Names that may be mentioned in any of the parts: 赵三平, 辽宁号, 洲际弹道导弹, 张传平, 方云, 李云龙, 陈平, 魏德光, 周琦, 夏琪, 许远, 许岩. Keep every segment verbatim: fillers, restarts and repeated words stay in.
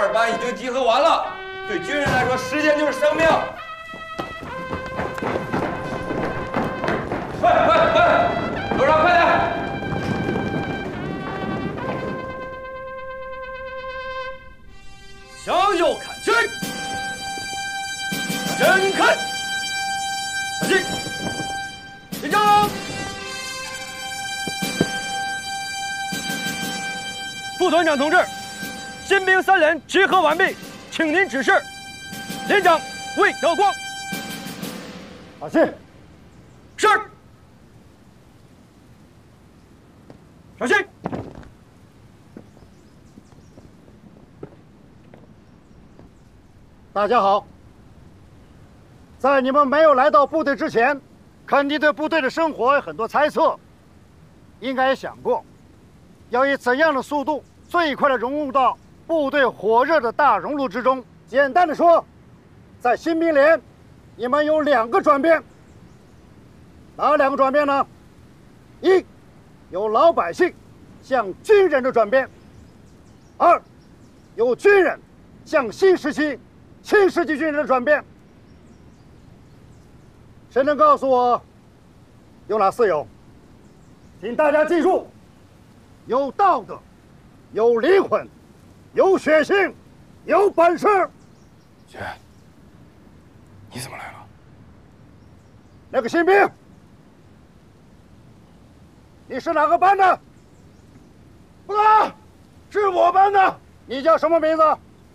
二班已经集合完了。对军人来说，时间就是生命。快快快，楼长，快点！ 向右看去，前看，看齐，立正，副团长同志，新兵三连集合完毕，请您指示。连长魏德光，马进，是，小心。 大家好，在你们没有来到部队之前，肯定对部队的生活有很多猜测，应该也想过，要以怎样的速度最快的融入到部队火热的大熔炉之中。简单的说，在新兵连，你们有两个转变，哪两个转变呢？一，由老百姓向军人的转变；二，由军人向新时期。 新世纪军人的转变，谁能告诉我有哪四有？请大家记住：有道德，有灵魂，有血性，有本事。姐，你怎么来了？那个新兵，你是哪个班的？不啦，是我班的。你叫什么名字？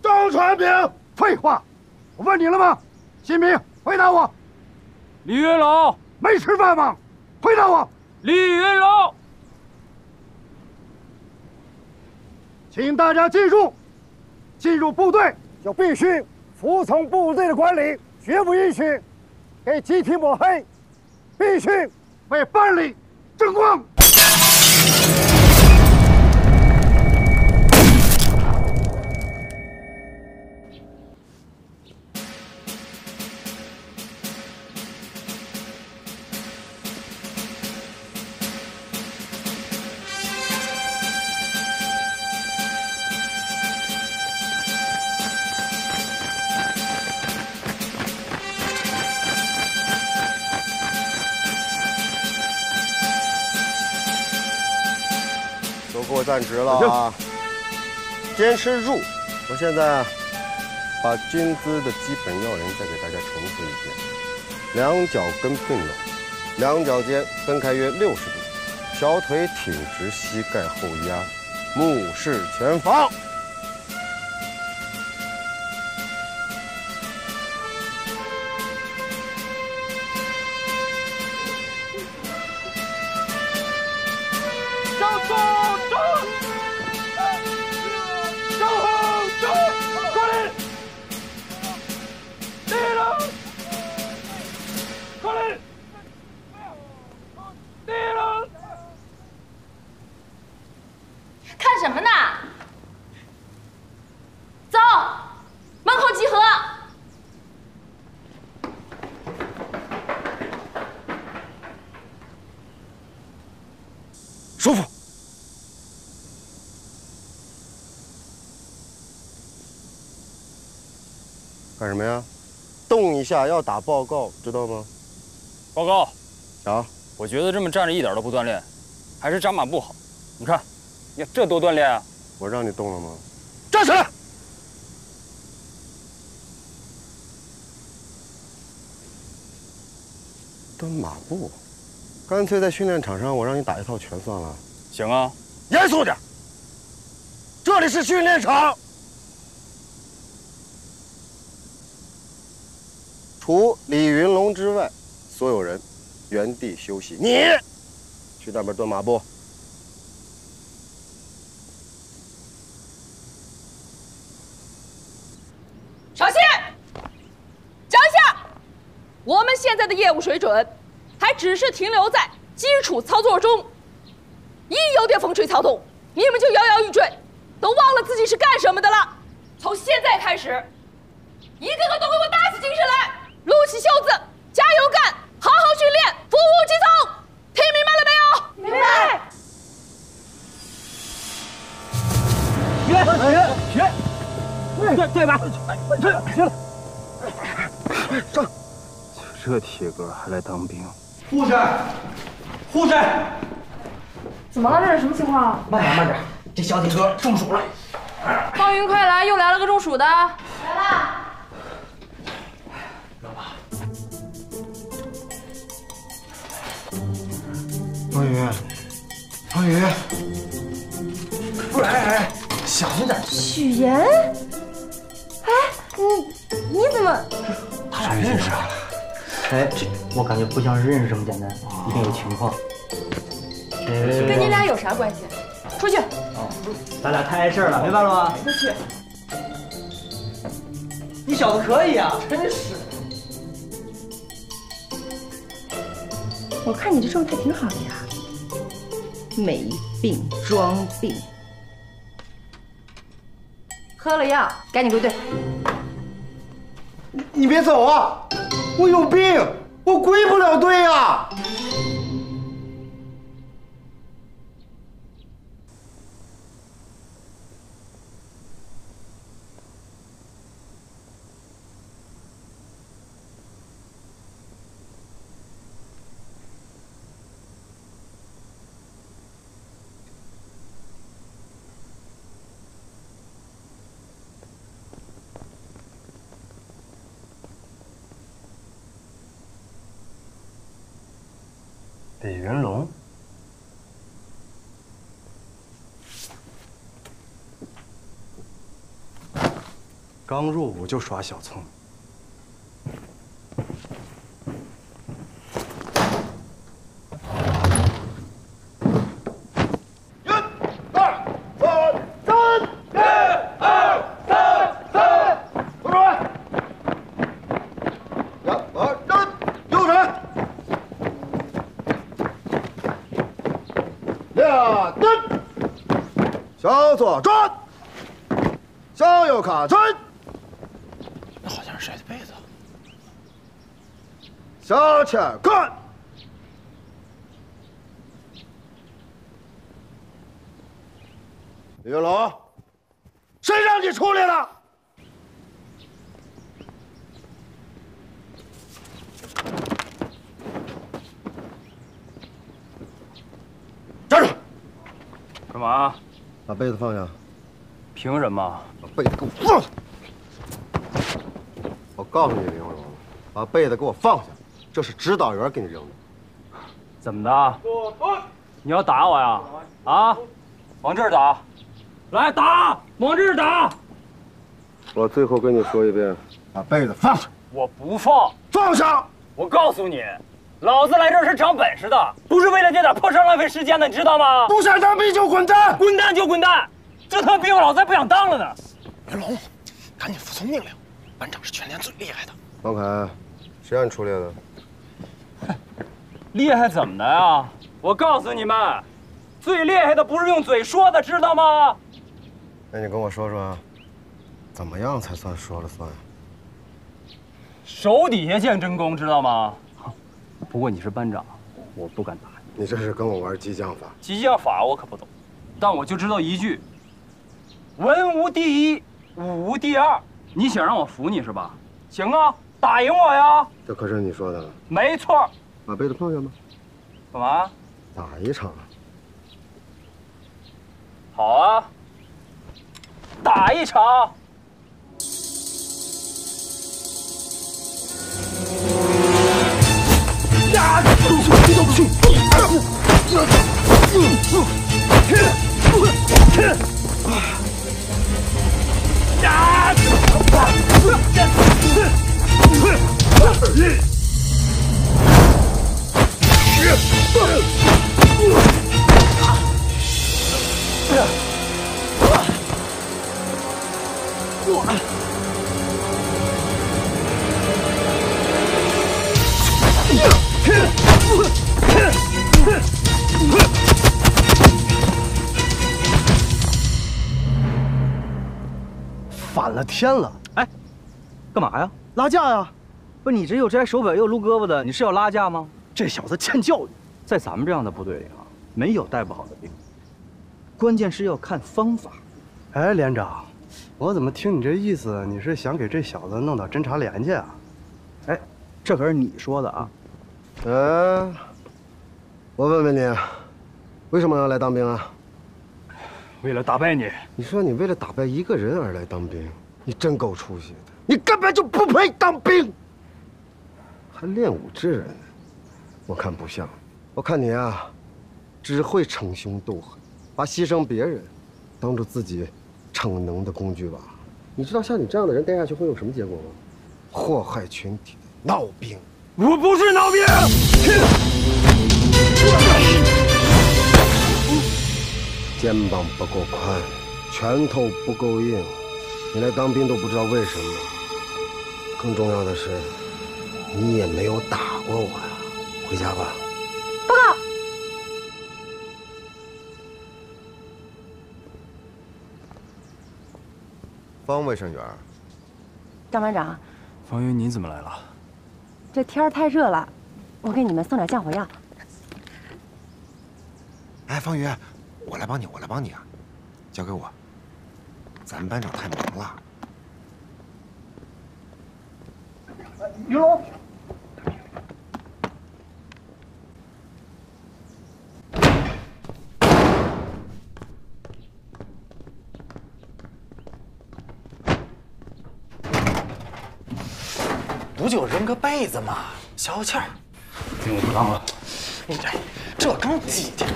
张传平。 废话，我问你了吗？新兵，回答我。李元老，没吃饭吗？回答我。李元老，请大家记住，进入部队就必须服从部队的管理，绝不允许给集体抹黑，必须为班里争光。 站直了啊！坚持住！我现在啊，把军姿的基本要领再给大家重复一遍：两脚跟并拢，两脚尖分开约六十度，小腿挺直，膝盖后压，目视前方。向左。 什么呢？走，门口集合。舒服。干什么呀？动一下要打报告，知道吗？报告。啊，我觉得这么站着一点都不锻炼，还是扎马步好。你看。 呀，这多锻炼啊！我让你动了吗？站起来！蹲马步，干脆在训练场上我让你打一套拳算了。行啊，严肃点。这里是训练场，除李云龙之外，所有人原地休息。你去那边蹲马步。 我们现在的业务水准，还只是停留在基础操作中，一有点风吹草动，你们就摇摇欲坠，都忘了自己是干什么的了。从现在开始，一个个都给我打起精神来，撸起袖子，加油干，好好训练，服务基层，听明白了没有？明白。学学学！对对吧？去去了，上。这铁哥还来当兵？护士，护士，怎么了？这是什么情况？慢点慢点，这小铁哥中暑了。方云，快来，又来了个中暑的。来了。 方宇，方宇，不是，哎哎，小心点。许岩，哎，你你怎么？他俩认识啊？哎，这我感觉不像是认识这么简单，一定有情况。跟你俩有啥关系？出去。哦，咱俩太碍事了，明白了吗？出去。你小子可以啊，真是。 我看你这状态挺好的呀，没病装病，喝了药赶紧归队。你你别走啊！我有病，我归不了队啊！李云龙，刚入伍就耍小聪明。一、二、三、三、一、二、三、三，右转，两、二、三，右转。 下蹲，向左转，向右卡转。那好像是谁的被子？向前看，李云龙，谁让你出来了？站住！ 干嘛？把被子放下。凭什么？把被子给我放下！我告诉你，李云龙，把被子给我放下，这是指导员给你扔的。怎么的？你要打我呀？啊？往这儿打！来打！往这儿打！我最后跟你说一遍，把被子放下。我不放。放下！我告诉你。 老子来这儿是长本事的，不是为了这点破事浪费时间的，你知道吗？不想当兵就滚蛋，滚蛋就滚蛋！这他妈兵我老子还不想当了呢。云龙，赶紧服从命令，班长是全连最厉害的。王凯，谁让你出来的？厉害怎么的呀？我告诉你们，最厉害的不是用嘴说的，知道吗？那你跟我说说，怎么样才算说了算？手底下见真功，知道吗？ 不过你是班长，我不敢打你。你这是跟我玩激将法？激将法我可不懂，但我就知道一句：文无第一，武无第二。你想让我服你是吧？行啊，打赢我呀！这可是你说的。没错。把被子放下吧。干嘛？打一场。好啊，打一场。 啊！ 反了天了！哎，干嘛呀？拉架呀！不是你这又摘手表又撸胳膊的，你是要拉架吗？这小子欠教育，在咱们这样的部队里啊，没有带不好的兵，关键是要看方法。哎，连长，我怎么听你这意思，你是想给这小子弄点侦查联系啊？哎，这可是你说的啊。呃，我问问你，为什么要来当兵啊？为了打败你。你说你为了打败一个人而来当兵，你真够出息的。你根本就不配当兵，还练武之人呢。我看不像，我看你啊，只会逞凶斗狠，把牺牲别人当做自己 逞能的工具吧，你知道像你这样的人待下去会有什么结果吗？祸害群体的闹兵。我不是闹兵。肩膀不够宽，拳头不够硬，你来当兵都不知道为什么。更重要的是，你也没有打过我呀。回家吧。 方卫生员，张班长，方云，你怎么来了？这天儿太热了，我给你们送点降火药。哎，方云，我来帮你，我来帮你啊，交给我。咱们班长太忙了。云龙，不就扔个被子吗？消消气儿。听我不当了。你这这刚几天？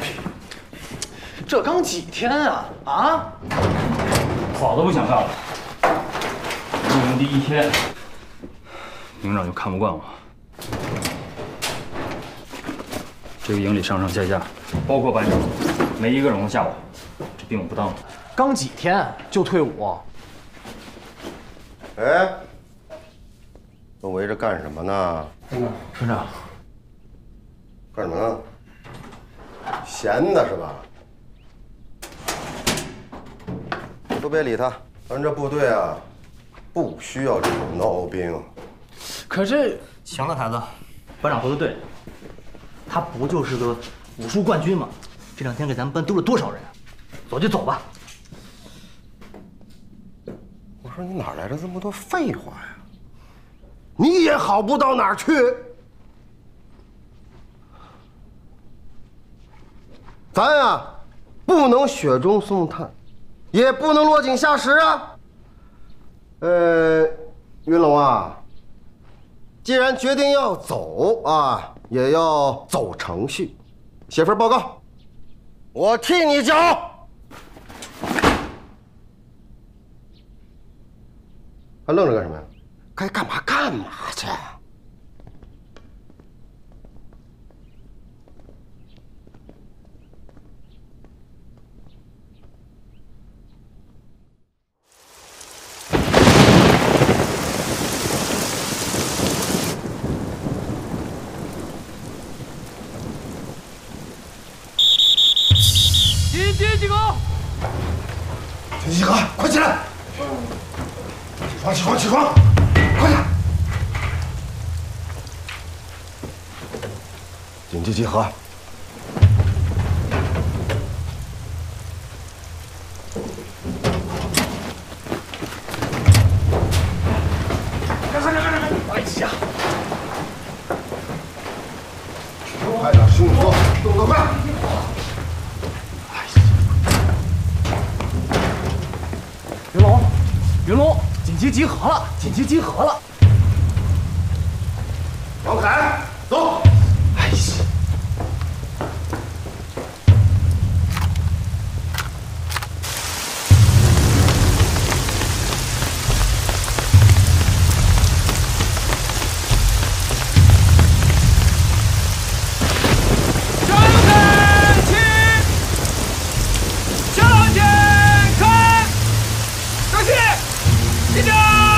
这刚几天啊啊！早都不想干了。入营第一天，营长就看不惯我。这个营里上上下下，包括班长，没一个人能下我。这并不当。刚几天就退伍？哎。 都围着干什么呢？村长，干什么呢？闲的是吧？都别理他，咱这部队啊，不需要这种闹兵。可是，行了，孩子，班长说的对，他不就是个武术冠军吗？这两天给咱们班丢了多少人啊？走就走吧。我说你哪来的这么多废话呀？ 你也好不到哪儿去。咱啊，不能雪中送炭，也不能落井下石啊。呃，云龙啊，既然决定要走啊，也要走程序，写份报告，我替你交。 还愣着干什么呀？ 该干嘛干嘛去！军机集合！军机集合，快起来！起床，起床，起床！ 快点！紧急集合！快快快快快！哎呀！快点，兄弟，动作快！ 紧急集合了！紧急集合了！王凯，走！哎呀，向前起，向前看，周琦。 队长，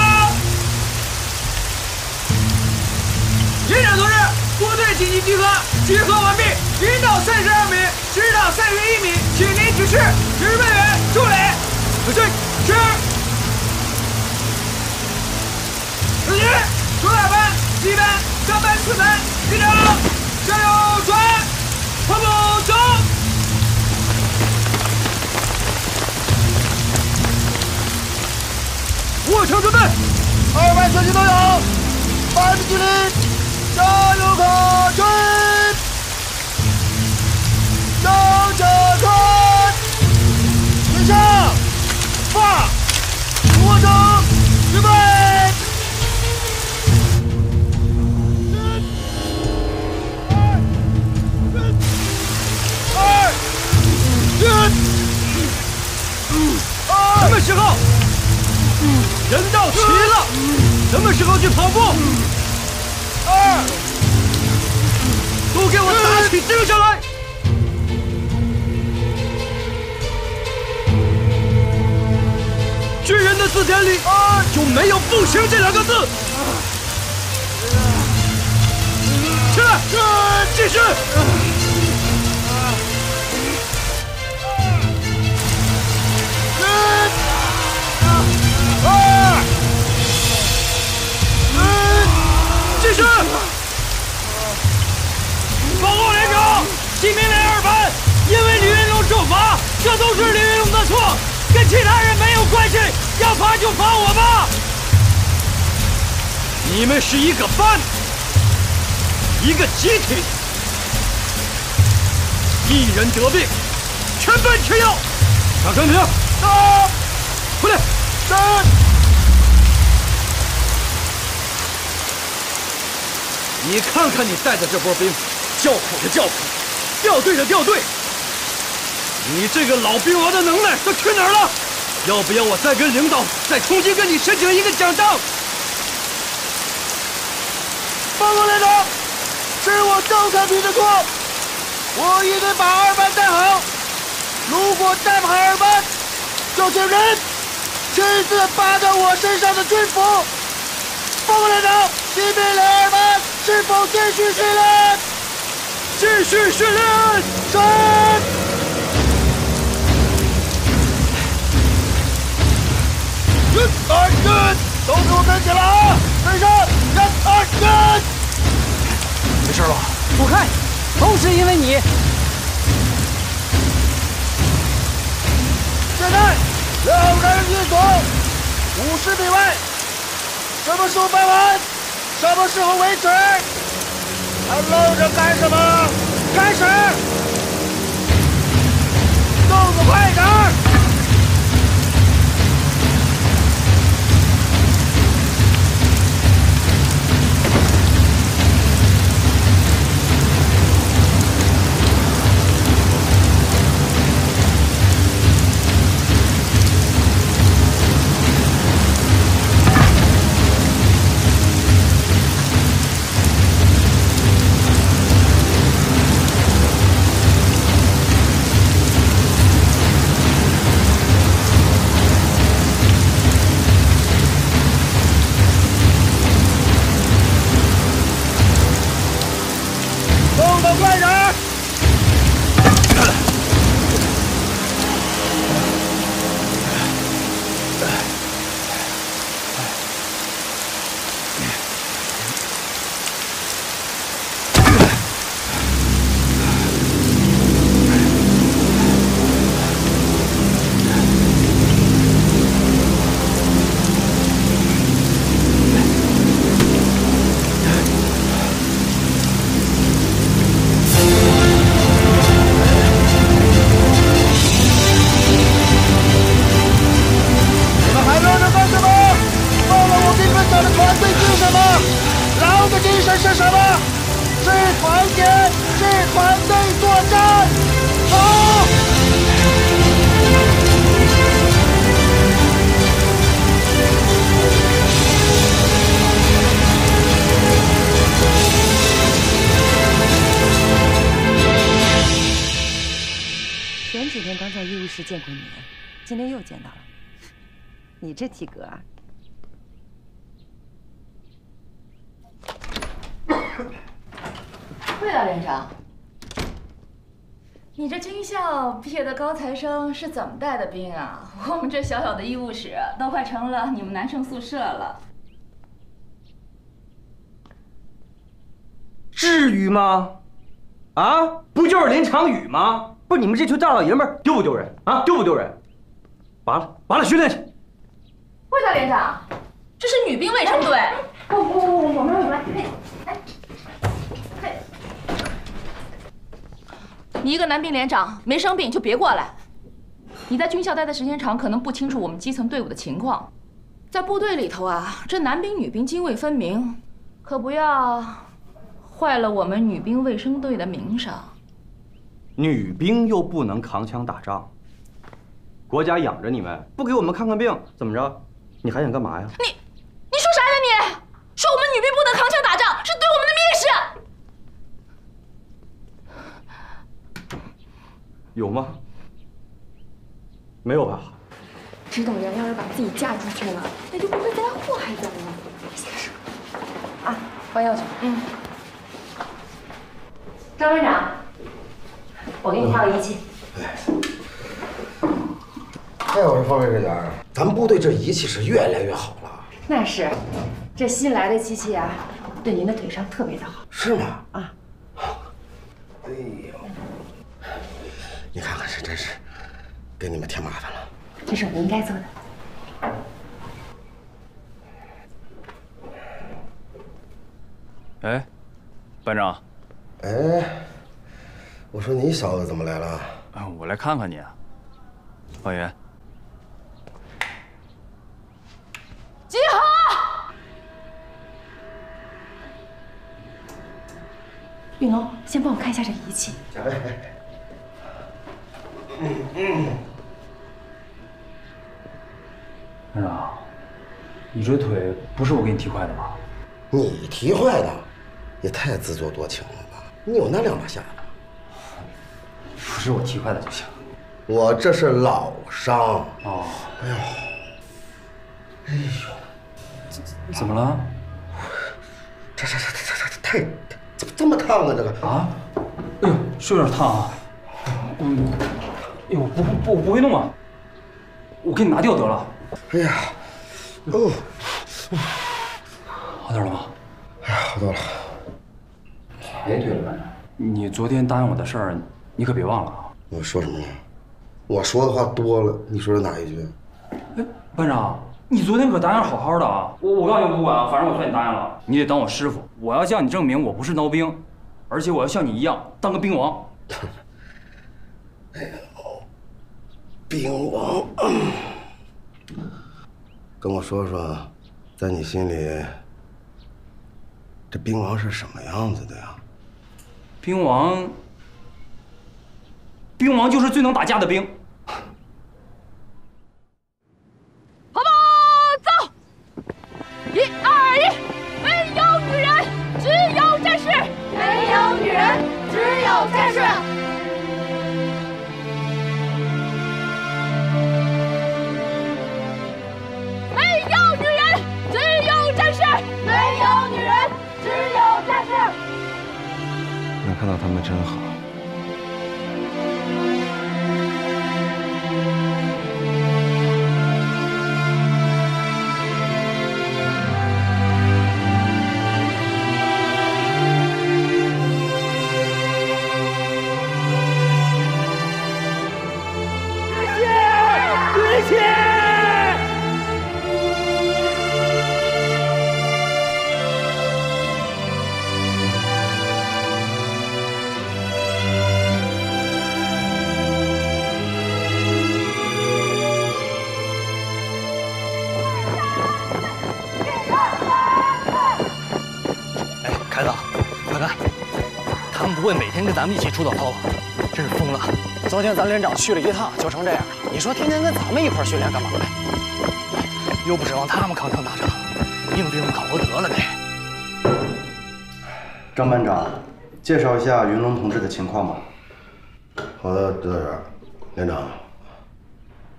营长同志，部队紧急集合，集合完毕。营道三十二米，指导三十一米，请您指示。值班员助理，对对，是。司机，左打班、第一班、三班、四班，队长，加油转，跑步走。车准备，二排车型都有，八米距离，加油卡车，向前看，停下，放，俯卧撑，预备。 什么时候？人到齐了，什么时候去跑步？二，都给我打起精神来！巨人的字典里就没有“步行”这两个字。起来，继续。 继续，报告连长，新兵连二班因为李云龙受罚，这都是李云龙的错，跟其他人没有关系，要罚就罚我吧。你们是一个班，一个集体，一人得病，全班吃药。上岗亭，到，回来，站。 你看看你带的这波兵，叫苦的叫苦，掉队的掉队。你这个老兵王的能耐都去哪儿了？要不要我再跟领导再重新跟你申请一个奖章？报告连长，是我赵三平的错，我应该把二班带好。如果带不好二班，就请人亲自扒掉我身上的军服。报告连长，新兵连二班。 是否继续训练？继续训练！上！一、二、一，都给我跟起来啊！跟上！一、二、一。没事吧？我看，都是因为你。现在，两人一组，五十米外，什么时候搬完？ 什么时候为止？还愣着干什么？开始，动作快点！见过你，今天又见到了。你这体格啊！魏老连长，你这军校毕业的高材生是怎么带的兵啊？我们这小小的医务室都快成了你们男生宿舍了。至于吗？啊，不就是林长宇吗？ 不是你们这群大老爷们儿丢不丢人啊？丢不丢人？拔了，拔了，训练去。魏大连长。是女兵卫生队。不不不，我们我们嘿，嘿，你一个男兵连长没生病就别过来。你在军校待的时间长，可能不清楚我们基层队伍的情况。在部队里头啊，这男兵女兵泾渭分明，可不要坏了我们女兵卫生队的名声。女兵又不能扛枪打仗。 国家养着你们，不给我们看看病，怎么着？你还想干嘛呀？你，你说啥呢？你说我们女兵不能扛枪打仗，是对我们的蔑视。有吗？没有吧？指导员要是把自己嫁出去了，那就不会再来祸害咱们了。瞎说！啊，换药去。嗯。张班长，我给你调个仪器。嗯 那要是放卫生间，咱们部队这仪器是越来越好了。那是，这新来的机器啊，对您的腿伤特别的好。是吗？啊。哎呦，你看看这真是给你们添麻烦了。这是我们应该做的。哎，班长。哎，我说你小子怎么来了？啊，我来看看你啊，方圆。 集合！云龙，先帮我看一下这仪器。嗯嗯。班长，你这腿不是我给你踢坏的吧？你踢坏的，也太自作多情了吧？你有那两把下巴？不是我踢坏的就行。我这是老伤。哦。哎呦，哎呦。 怎么了？这这这这这这太怎么这么烫啊？这个啊，哎呦，是有点烫啊。嗯，哎呦，不不，我不会弄啊。我给你拿掉得了。哎呀，哦，好点了吗？哎呀，好多了。别对了，班长，你昨天答应我的事儿，你可别忘了啊。我说什么了？我说的话多了，你说是哪一句？哎，班长。 你昨天可答应好好的啊！我我告诉你不管啊，反正我算你答应了。你得当我师傅，我要向你证明我不是孬兵，而且我要像你一样当个兵王。哎呦，兵王，跟我说说，在你心里，这兵王是什么样子的呀？兵王，兵王就是最能打架的兵。 一二一，没有女人，只有战士；没有女人，只有战士。没有女人，只有战士；没有女人，只有战士。能看到他们真好。 咱们一起出走偷，真是疯了！昨天咱连长去了一趟，就成这样。你说天天跟咱们一块训练干嘛呀？又不指望他们扛枪打仗，硬逼我们考核得了呗。张班长，介绍一下云龙同志的情况吧。好的，指导员。连长，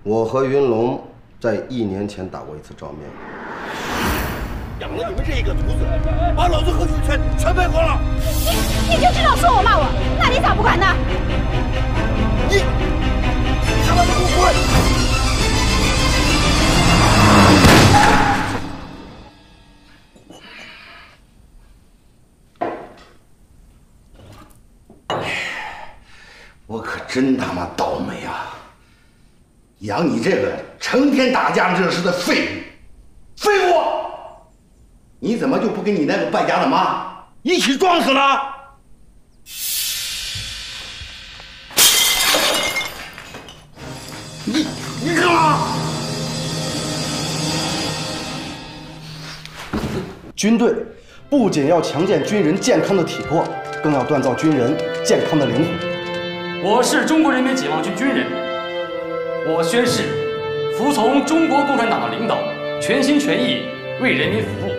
我和云龙在一年前打过一次照面。养了你们这一个犊子，把老子和女权全败光了！ 你就知道说我骂我，那你咋不管呢？你，他妈的给我滚！我可真他妈倒霉啊！养你这个成天打架惹事的废物，废物！你怎么就不跟你那个败家的妈一起撞死了？ 你你干嘛？军队不仅要强健军人健康的体魄，更要锻造军人健康的灵魂。我是中国人民解放军军人，我宣誓服从中国共产党的领导，全心全意为人民服务。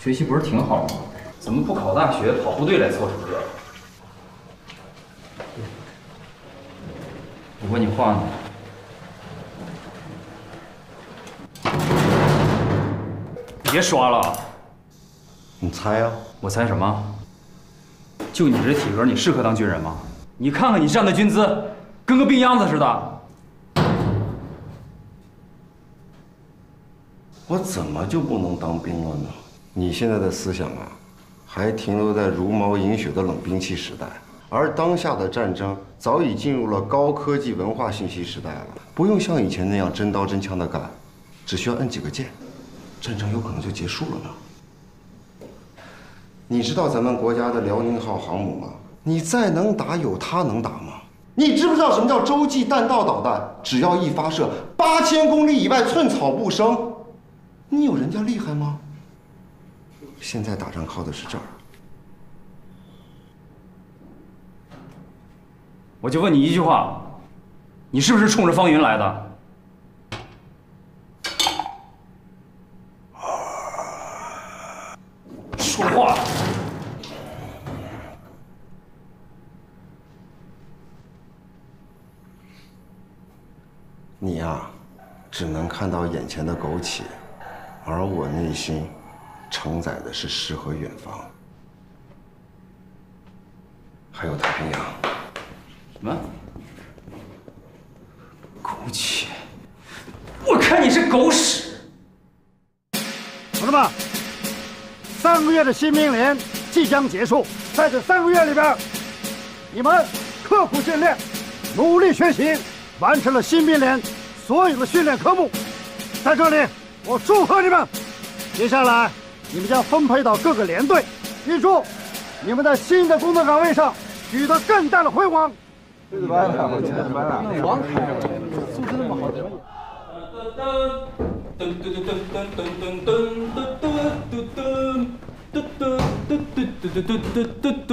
学习不是挺好吗？怎么不考大学，跑部队来凑什么热闹？我问你话呢！别刷了！你猜啊？我猜什么？就你这体格，你适合当军人吗？你看看你站的军姿，跟个病秧子似的。我怎么就不能当兵了呢？ 你现在的思想啊，还停留在茹毛饮血的冷兵器时代，而当下的战争早已进入了高科技文化信息时代了。不用像以前那样真刀真枪的干，只需要摁几个键，战争有可能就结束了呢。你知道咱们国家的辽宁号航母吗？你再能打，有它能打吗？你知不知道什么叫洲际弹道导弹？只要一发射，八千公里以外寸草不生。你有人家厉害吗？ 现在打仗靠的是这儿，我就问你一句话，你是不是冲着方云来的？说话！你呀，只能看到眼前的苟且，而我内心 承载的是诗和远方，还有太平洋。什么？苟且？我看你是狗屎！同志们，三个月的新兵连即将结束，在这三个月里边，你们刻苦训练，努力学习，完成了新兵连所有的训练科目。在这里，我祝贺你们。接下来， 你们将分配到各个连队，记住，你们在新的工作岗位上取得更大的辉煌。对对对，王凯，素质那么好，可以。噔噔噔噔噔噔噔噔噔噔噔噔噔噔噔噔噔噔噔噔噔噔。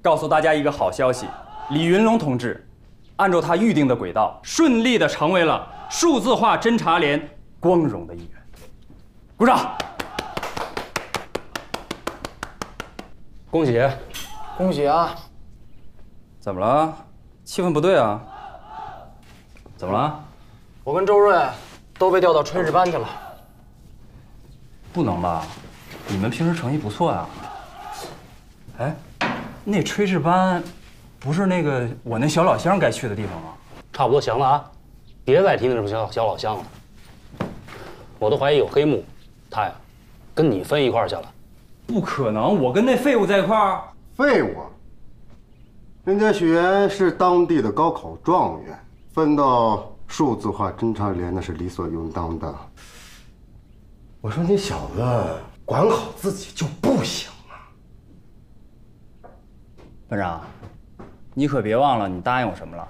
告诉大家一个好消息，李云龙同志 按照他预定的轨道，顺利的成为了数字化侦察连光荣的一员。鼓掌！恭喜！恭喜啊！怎么了？气氛不对啊？怎么了？我跟周瑞都被调到炊事班去了。不能吧？你们平时成绩不错呀。哎，那炊事班 不是那个我那小老乡该去的地方吗？差不多行了啊，别再提那什么小小老乡了，我都怀疑有黑幕。他呀，跟你分一块去了，不可能，我跟那废物在一块儿。废物？人家许岩是当地的高考状元，分到数字化侦察连那是理所应当的。我说你小子管好自己就不行啊，班长， 你可别忘了，你答应我什么了？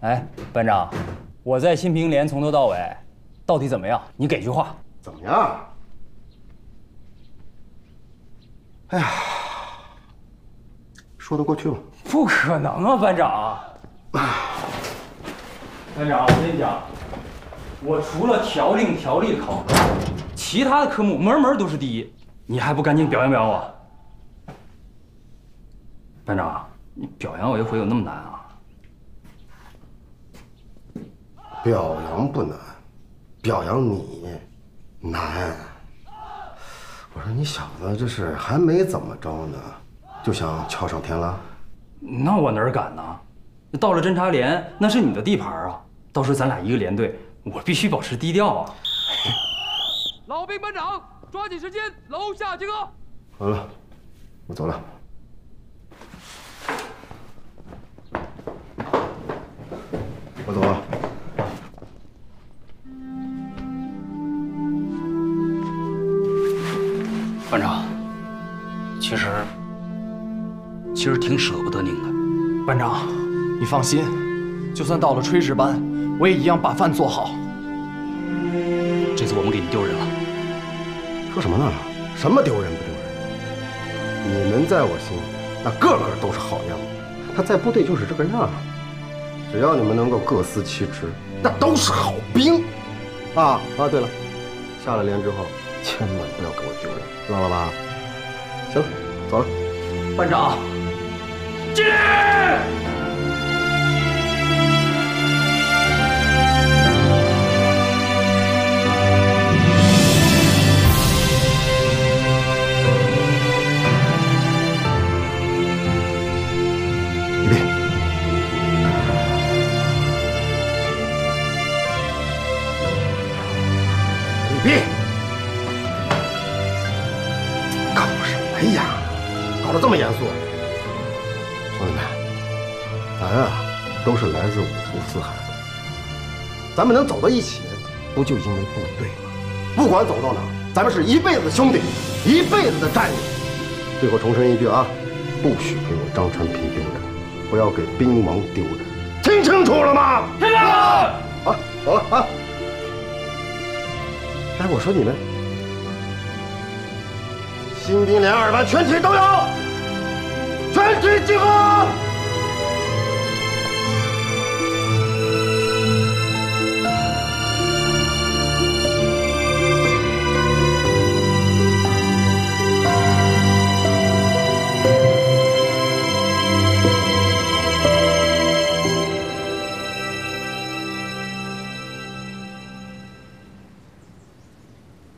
哎，班长，我在新兵连从头到尾，到底怎么样？你给句话。怎么样？哎呀，说得过去吗？不可能啊，班长！班长，我跟你讲，我除了条令条例的考核，其他的科目门门都是第一，你还不赶紧表扬表扬我？班长，你表扬我一回有那么难啊？表扬不难，表扬你难。我说你小子这是还没怎么着呢，就想翘上天了？那我哪敢呢？到了侦察连，那是你的地盘啊。到时候咱俩一个连队，我必须保持低调啊。老兵班长，抓紧时间，楼下集合。好了，我走了。 我走了。班长，其实其实挺舍不得您的。班长，你放心，就算到了炊事班，我也一样把饭做好。这次我们给你丢人了。说什么呢？什么丢人不丢人？你们在我心里，那个个都是好样的。他在部队就是这个样。 只要你们能够各司其职，那都是好兵，啊啊！对了，下了连之后，千万不要给我丢人，知道了吧？行了，走了。班长，敬礼！预备。 这么严肃，兄弟们，咱啊都是来自五湖四海的，咱们能走到一起，不就因为部队吗？不管走到哪，咱们是一辈子的兄弟，一辈子的战友。最后重申一句啊，不许给我张传平丢人，不要给兵王丢人，听清楚了吗？听到了。好，走了啊。哎，我说你们，新兵连二班全体都有。 全体集合！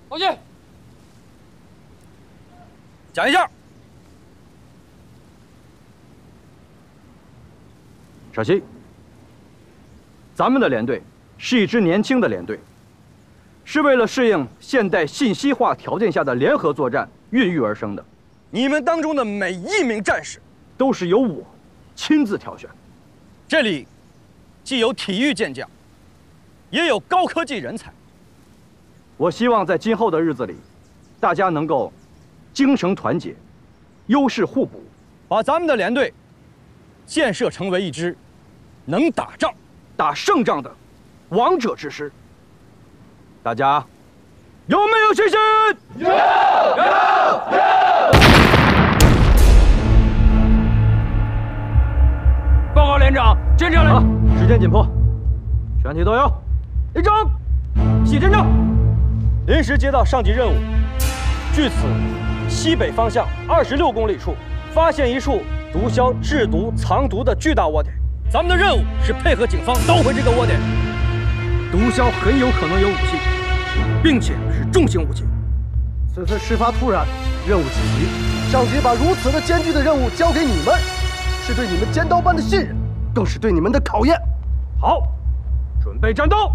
报信，讲一下。 小西，咱们的连队是一支年轻的连队，是为了适应现代信息化条件下的联合作战孕育而生的。你们当中的每一名战士，都是由我亲自挑选。这里既有体育健将，也有高科技人才。我希望在今后的日子里，大家能够精诚团结，优势互补，把咱们的连队。 建设成为一支能打仗、打胜仗的王者之师。大家有没有信心？有有有！报告连长，侦察连。好，时间紧迫，全体都有。连长，系侦察。临时接到上级任务，据此西北方向二十六公里处发现一处。 毒枭制毒、藏毒的巨大窝点，咱们的任务是配合警方兜回这个窝点。毒枭很有可能有武器，并且是重型武器。此次事发突然，任务紧急，上级把如此的艰巨的任务交给你们，是对你们尖刀般的信任，更是对你们的考验。好，准备战斗。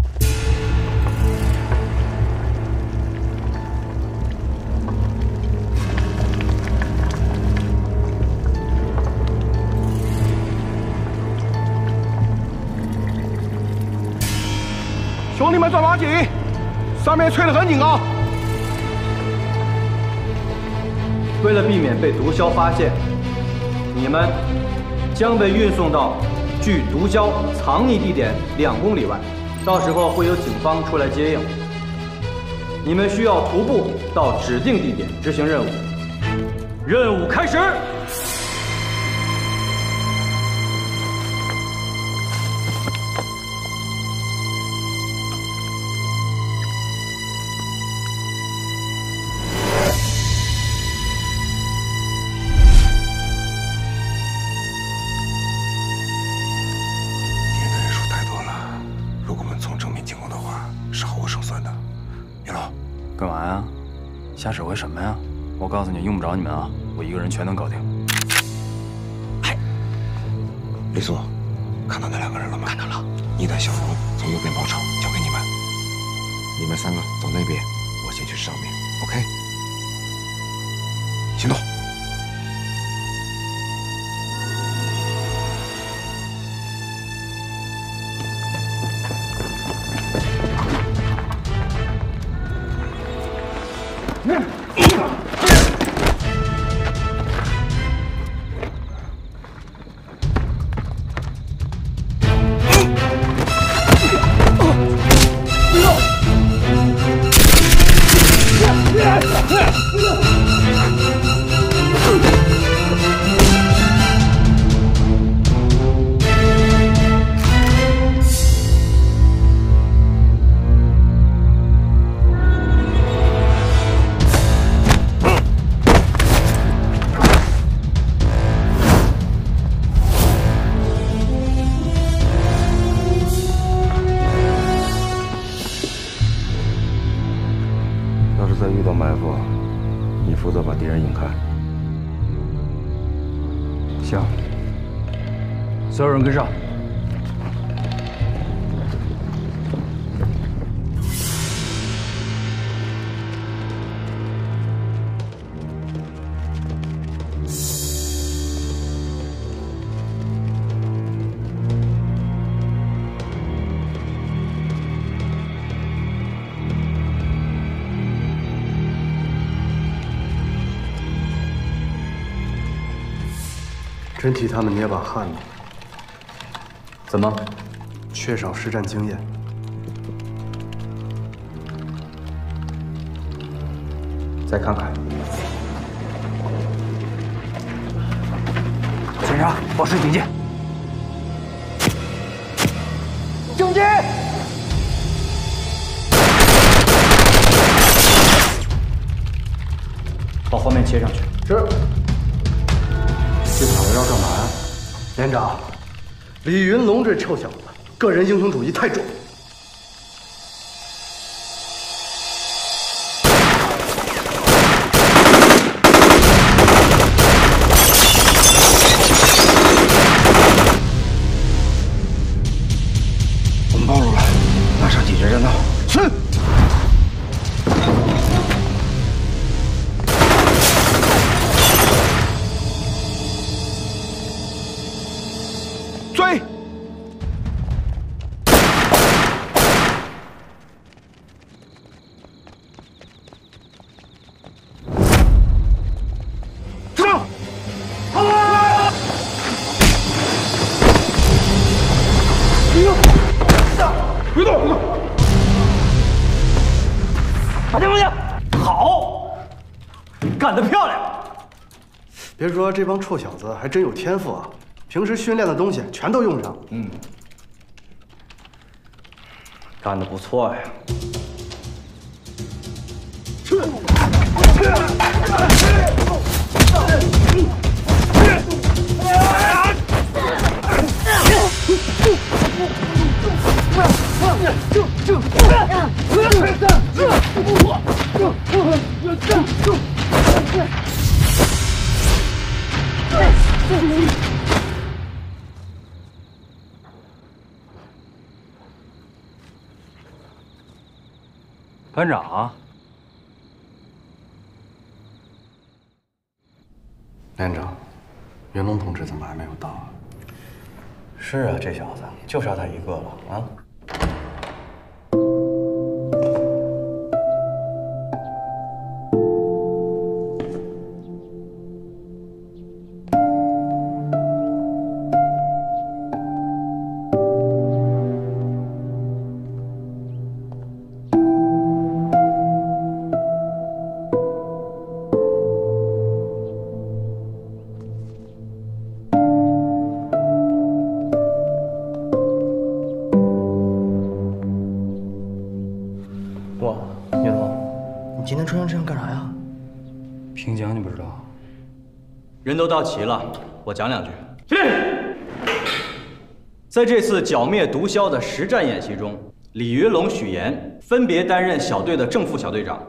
兄弟们，抓把紧，上面催得很紧啊！为了避免被毒枭发现，你们将被运送到距毒枭藏匿地点两公里外，到时候会有警方出来接应。你们需要徒步到指定地点执行任务。任务开始。瞎指挥什么呀？我告诉你，用不着你们啊，我一个人全能搞定。嗨，李素，看到那两个人了吗？看到了。你带小荣从右边包抄，交给你们。你们三个走那边，我先去上面。OK。行动。 真替他们捏把汗呢。怎么？缺少实战经验。再看看。全场保持警戒。警戒。 把画面切上去。是。 这场围绕干嘛呀？连长，李云龙这臭小子，个人英雄主义太重。我们暴露了，马上解决战斗。是。 别说这帮臭小子还真有天赋啊！平时训练的东西全都用上。嗯，干得不错呀！班长，连长，云龙同志怎么还没有到啊？是啊，这小子就差他一个了啊！人都到齐了，我讲两句。是。在这次剿灭毒枭的实战演习中，李云龙、许岩分别担任小队的正副小队长，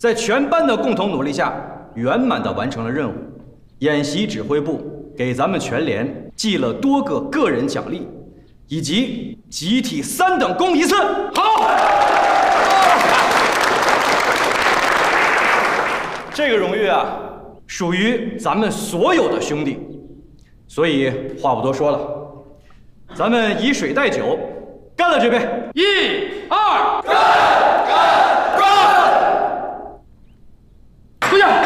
在全班的共同努力下，圆满地完成了任务。演习指挥部给咱们全连记了多个个人奖励，以及集体三等功一次。好，这个荣誉啊，属于咱们所有的兄弟。所以话不多说了，咱们以水代酒，干了这杯！一、二，干！干！干！回家。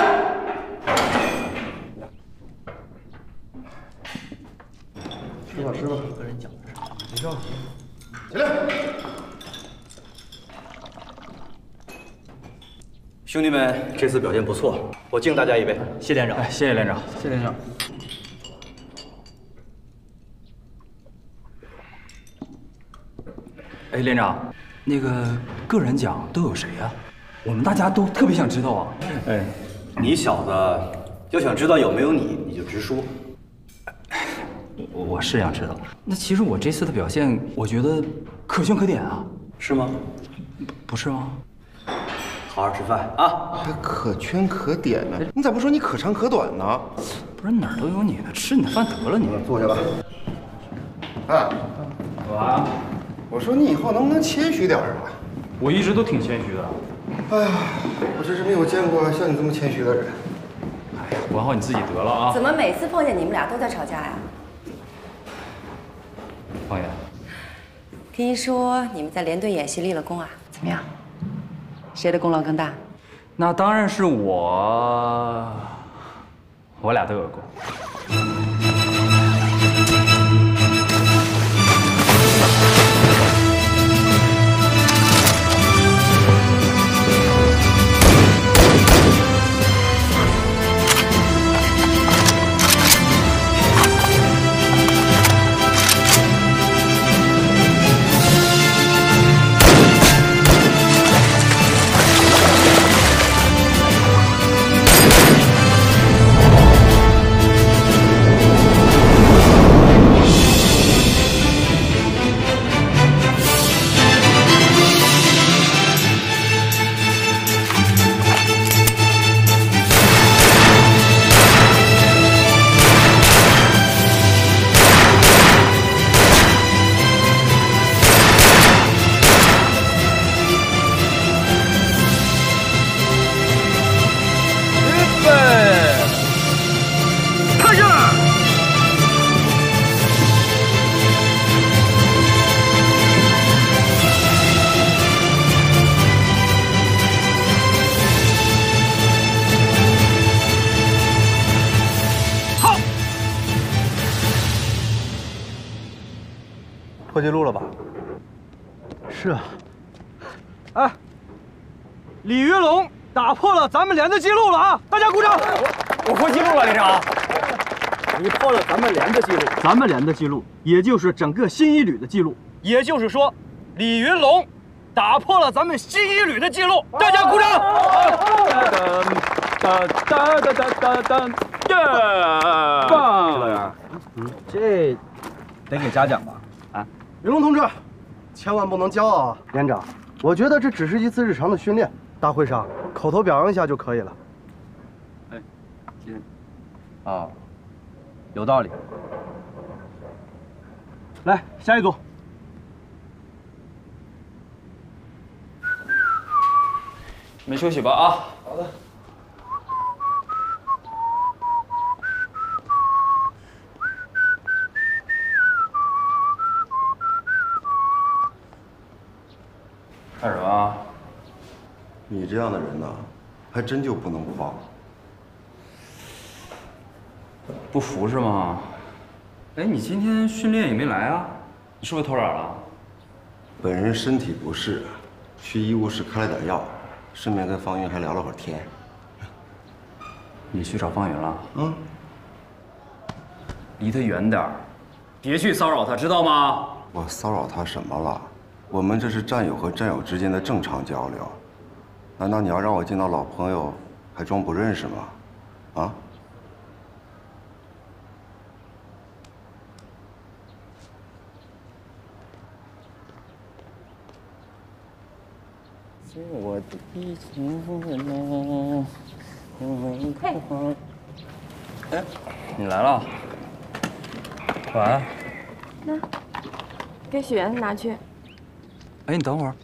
吃吧吃吧，跟人讲的事，没事。起来，兄弟们，这次表现不错，我敬大家一杯。谢连长，哎，谢谢连长，谢连长。哎，连长，那个个人奖都有谁呀？我们大家都特别想知道啊。哎，你小子要想知道有没有你，你就直说。 我是想知道，那其实我这次的表现，我觉得可圈可点啊，是吗？不是吗？好好吃饭啊！还可圈可点呢，你咋不说你可长可短呢？不是哪儿都有你呢，吃你的饭得了你。坐下吧。哎，我啊，我说你以后能不能谦虚点啊？我一直都挺谦虚的。哎呀，我真是没有见过像你这么谦虚的人。哎呀，管好你自己得了啊！怎么每次碰见你们俩都在吵架呀？ 方圆，听说你们在连队演习立了功啊？怎么样？谁的功劳更大？那当然是我，我俩都有功。记录了吧？是啊。哎，李云龙打破了咱们连的记录了啊！大家鼓掌。我我破记录了，连长。你破了咱们连的记录。咱们连的记录，也就是整个新一旅的记录。也就是说，李云龙打破了咱们新一旅的记录。大家鼓掌。哒哒哒哒哒哒哒。棒！指导员，嗯，这得给嘉奖吧。 云龙同志，千万不能骄傲啊！连长，我觉得这只是一次日常的训练，大会上口头表扬一下就可以了。哎，嗯，啊，有道理。来，下一组。你们休息吧啊！好的。干什么啊？你这样的人呢，还真就不能放。不服是吗？哎，你今天训练也没来啊？你是不是偷懒了？本人身体不适，去医务室开了点药，顺便跟方云还聊了会儿天。你去找方云了？嗯。离他远点儿，别去骚扰他，知道吗？我骚扰他什么了？ 我们这是战友和战友之间的正常交流，难道你要让我见到老朋友还装不认识吗？啊？是我的一情人。嘿，哎，你来了。喂。那，给许岩拿去。哎，你等会儿。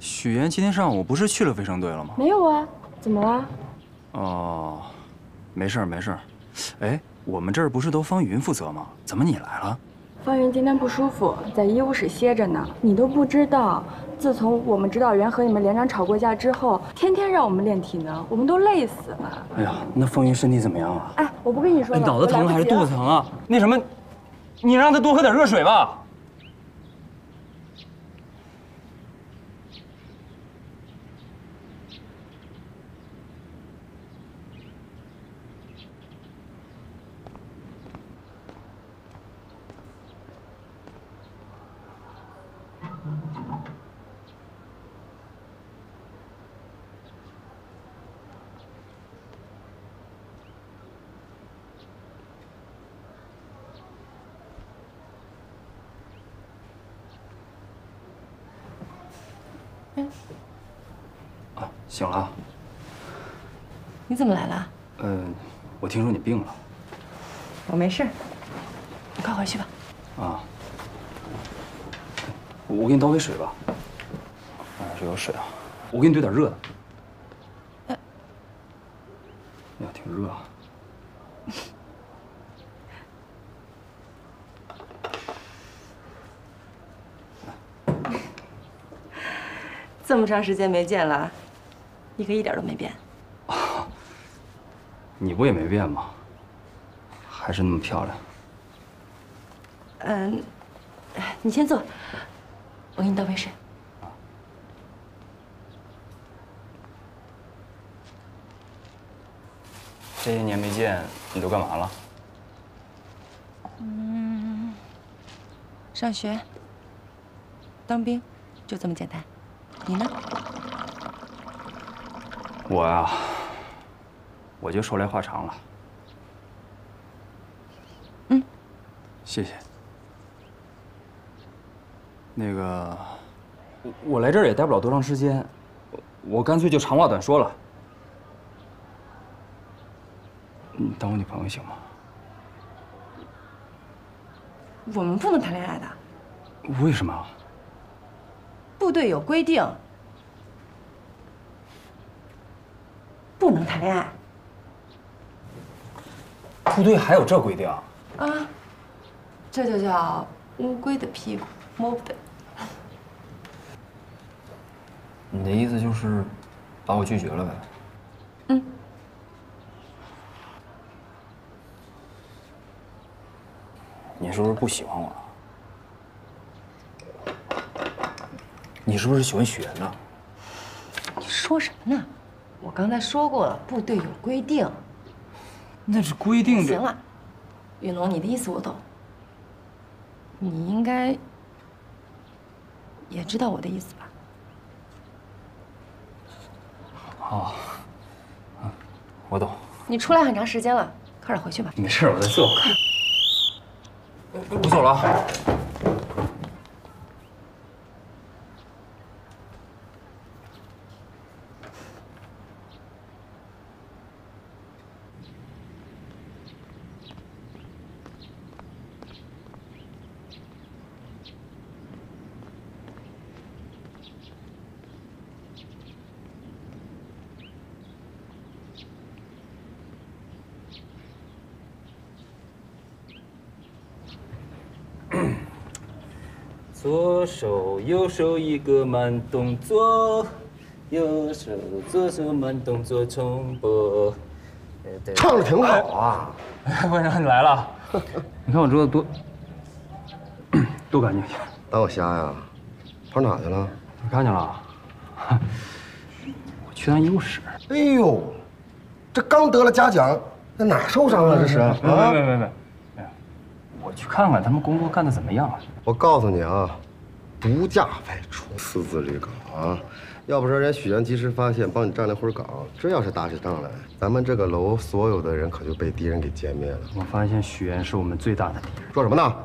许岩今天上午不是去了卫生队了吗？没有啊，怎么了？哦，没事儿没事儿。哎，我们这儿不是都方云负责吗？怎么你来了？ 方圆今天不舒服，在医务室歇着呢。你都不知道，自从我们指导员和你们连长吵过架之后，天天让我们练体能，我们都累死了。哎呀，那方圆身体怎么样啊？哎，我不跟你说了，脑子疼还是肚子疼啊？那什么，你让他多喝点热水吧。啊，醒了。你怎么来了？嗯，我听说你病了。我没事，你快回去吧。啊，我给你倒杯水吧。啊，这有水啊。我给你兑点热的。哎，呀，挺热啊。 这么长时间没见了，你可一点都没变。哦，你不也没变吗？还是那么漂亮。嗯，你先坐，我给你倒杯水。这些年没见，你都干嘛了？嗯，上学、当兵，就这么简单。 你呢？我啊，我就说来话长了。嗯，谢谢。那个，我我来这儿也待不了多长时间，我我干脆就长话短说了。你当我女朋友行吗？我们不能谈恋爱的。为什么？ 部队有规定，不能谈恋爱。部队还有这规定啊？啊，这就叫乌龟的屁股摸不得。你的意思就是把我拒绝了呗？嗯。你是不是不喜欢我了？ 你是不是喜欢许岩呢？你说什么呢？我刚才说过了，部队有规定。那是规定的。行了，云龙，你的意思我懂。你应该也知道我的意思吧？哦，嗯，我懂。你出来很长时间了，快点回去吧。没事，我在坐。快，我走了啊。 左手右手一个慢动作，右手左手慢动作重播。唱的挺好啊！班长你来了，你看我桌子多多干净一点。当我瞎呀？跑哪去了？你看见了？我去趟医务室。哎呦，这刚得了嘉奖，那哪受伤了这是？没没没没。 我去看看他们工作干得怎么样、啊。我告诉你啊，不加外出，私自旅岗啊！要不是人许岩及时发现，帮你站了会儿岗，这要是打起仗来，咱们这个楼所有的人可就被敌人给歼灭了。我发现许岩是我们最大的敌人。说什么呢？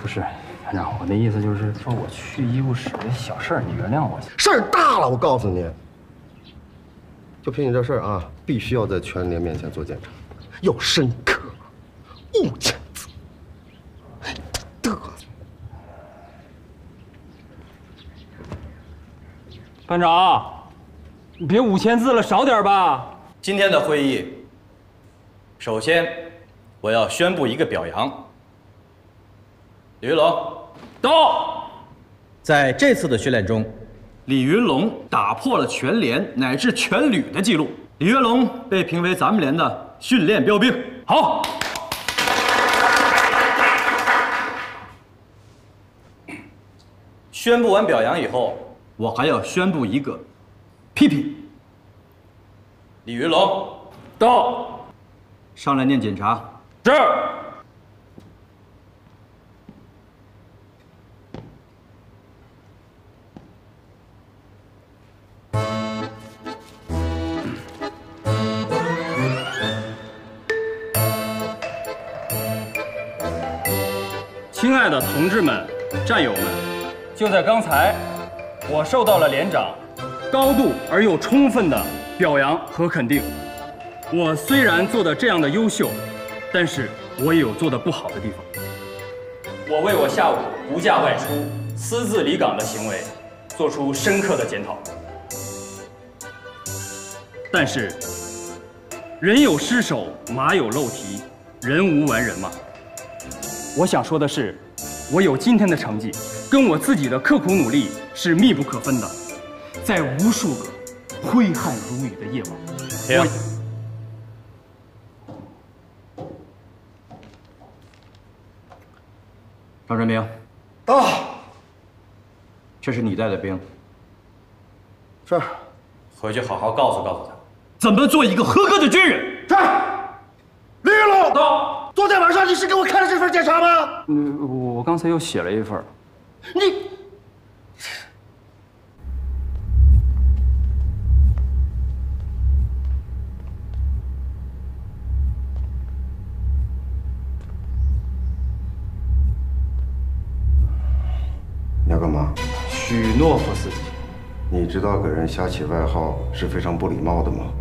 不是，团长，我的意思就是说，我去医务室的小事儿，你原谅我。事儿大了，我告诉你，就凭你这事儿啊，必须要在全连面前做检查，要深刻，勿浅责。得。班长，你别五千字了，少点吧。今天的会议，首先我要宣布一个表扬。 李云龙，到！在这次的训练中，李云龙打破了全连乃至全旅的记录。李云龙被评为咱们连的训练标兵。好。宣布完表扬以后，我还要宣布一个批评。李云龙，到！上来念检查。是。 亲爱的同志们、战友们，就在刚才，我受到了连长高度而又充分的表扬和肯定。我虽然做的这样的优秀，但是我也有做的不好的地方。我为我下午不假外出、私自离岗的行为做出深刻的检讨。但是，人有失手，马有漏蹄，人无完人嘛。 我想说的是，我有今天的成绩，跟我自己的刻苦努力是密不可分的。在无数个挥汗如雨的夜晚，我张振明，到，这是你带的兵，是，回去好好告诉告诉他，怎么做一个合格的军人。是，李云龙，到。 昨天晚上你是给我看了这份检查吗？嗯，我刚才又写了一份。你，你要干嘛？许诺夫斯基，你知道给人瞎起外号是非常不礼貌的吗？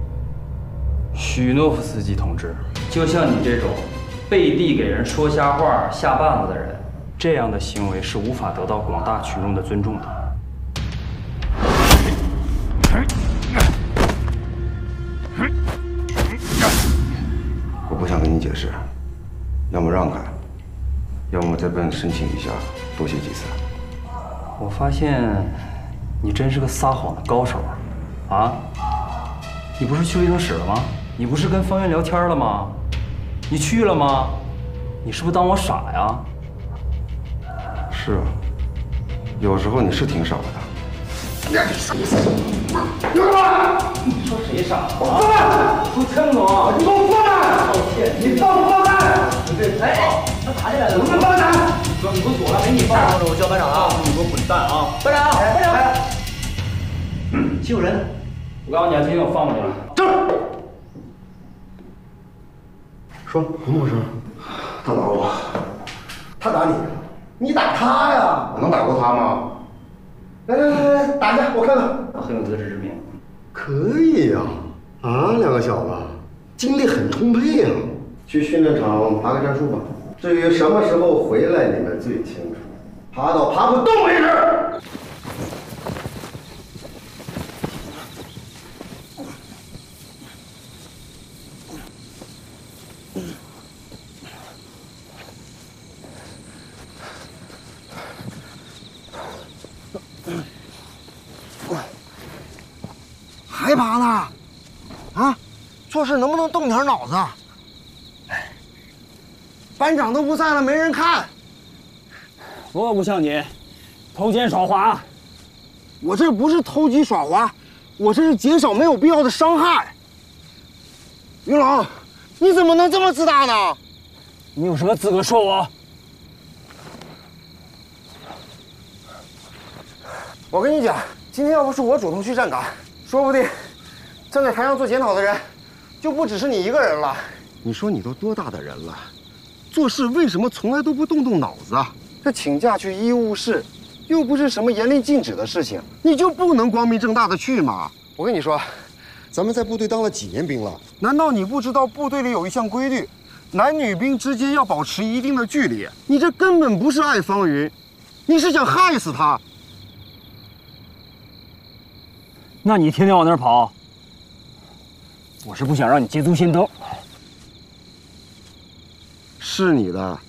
许诺夫斯基同志，就像你这种。 背地给人说瞎话、下绊子的人，这样的行为是无法得到广大群众的尊重的。我不想跟你解释，要么让开，要么再奔申请一下，多写几次。我发现你真是个撒谎的高手啊！啊，你不是去卫生室了吗？你不是跟方圆聊天了吗？ 你去了吗？你是不是当我傻呀？是啊，有时候你是挺傻的。你干嘛？你说谁傻了？放开！出天龙！你给我放开！道歉！你放不放开？不对，哎，他打起来了！我们放开！你给我躲了，给你放开！我叫班长啊！你给我滚蛋啊！班长，班长，欺负人！我告诉你啊，今天我放过你了。站！ 说怎么回事？他打我，他打你，你打他呀！我能打过他吗？来来来来，打一架，我看看。很有自知之明，可以呀！啊，两个小子精力很充沛啊！去训练场爬个战术吧。至于什么时候回来，你们最清楚。爬到爬不动为止。 还爬呢？啊，做事能不能动点脑子？班长都不在了，没人看。我不像你，偷奸耍滑。我这不是偷鸡耍滑，我这是减少没有必要的伤害。云龙，你怎么能这么自大呢？你有什么资格说我？ 我跟你讲，今天要不是我主动去站岗，说不定站在台上做检讨的人就不只是你一个人了。你说你都多大的人了，做事为什么从来都不动动脑子啊？这请假去医务室，又不是什么严令禁止的事情，你就不能光明正大的去吗？我跟你说，咱们在部队当了几年兵了，难道你不知道部队里有一项规律，男女兵之间要保持一定的距离？你这根本不是爱方云，你是想害死他。那你天天往那儿跑，我是不想让你捷足先登。 是你的，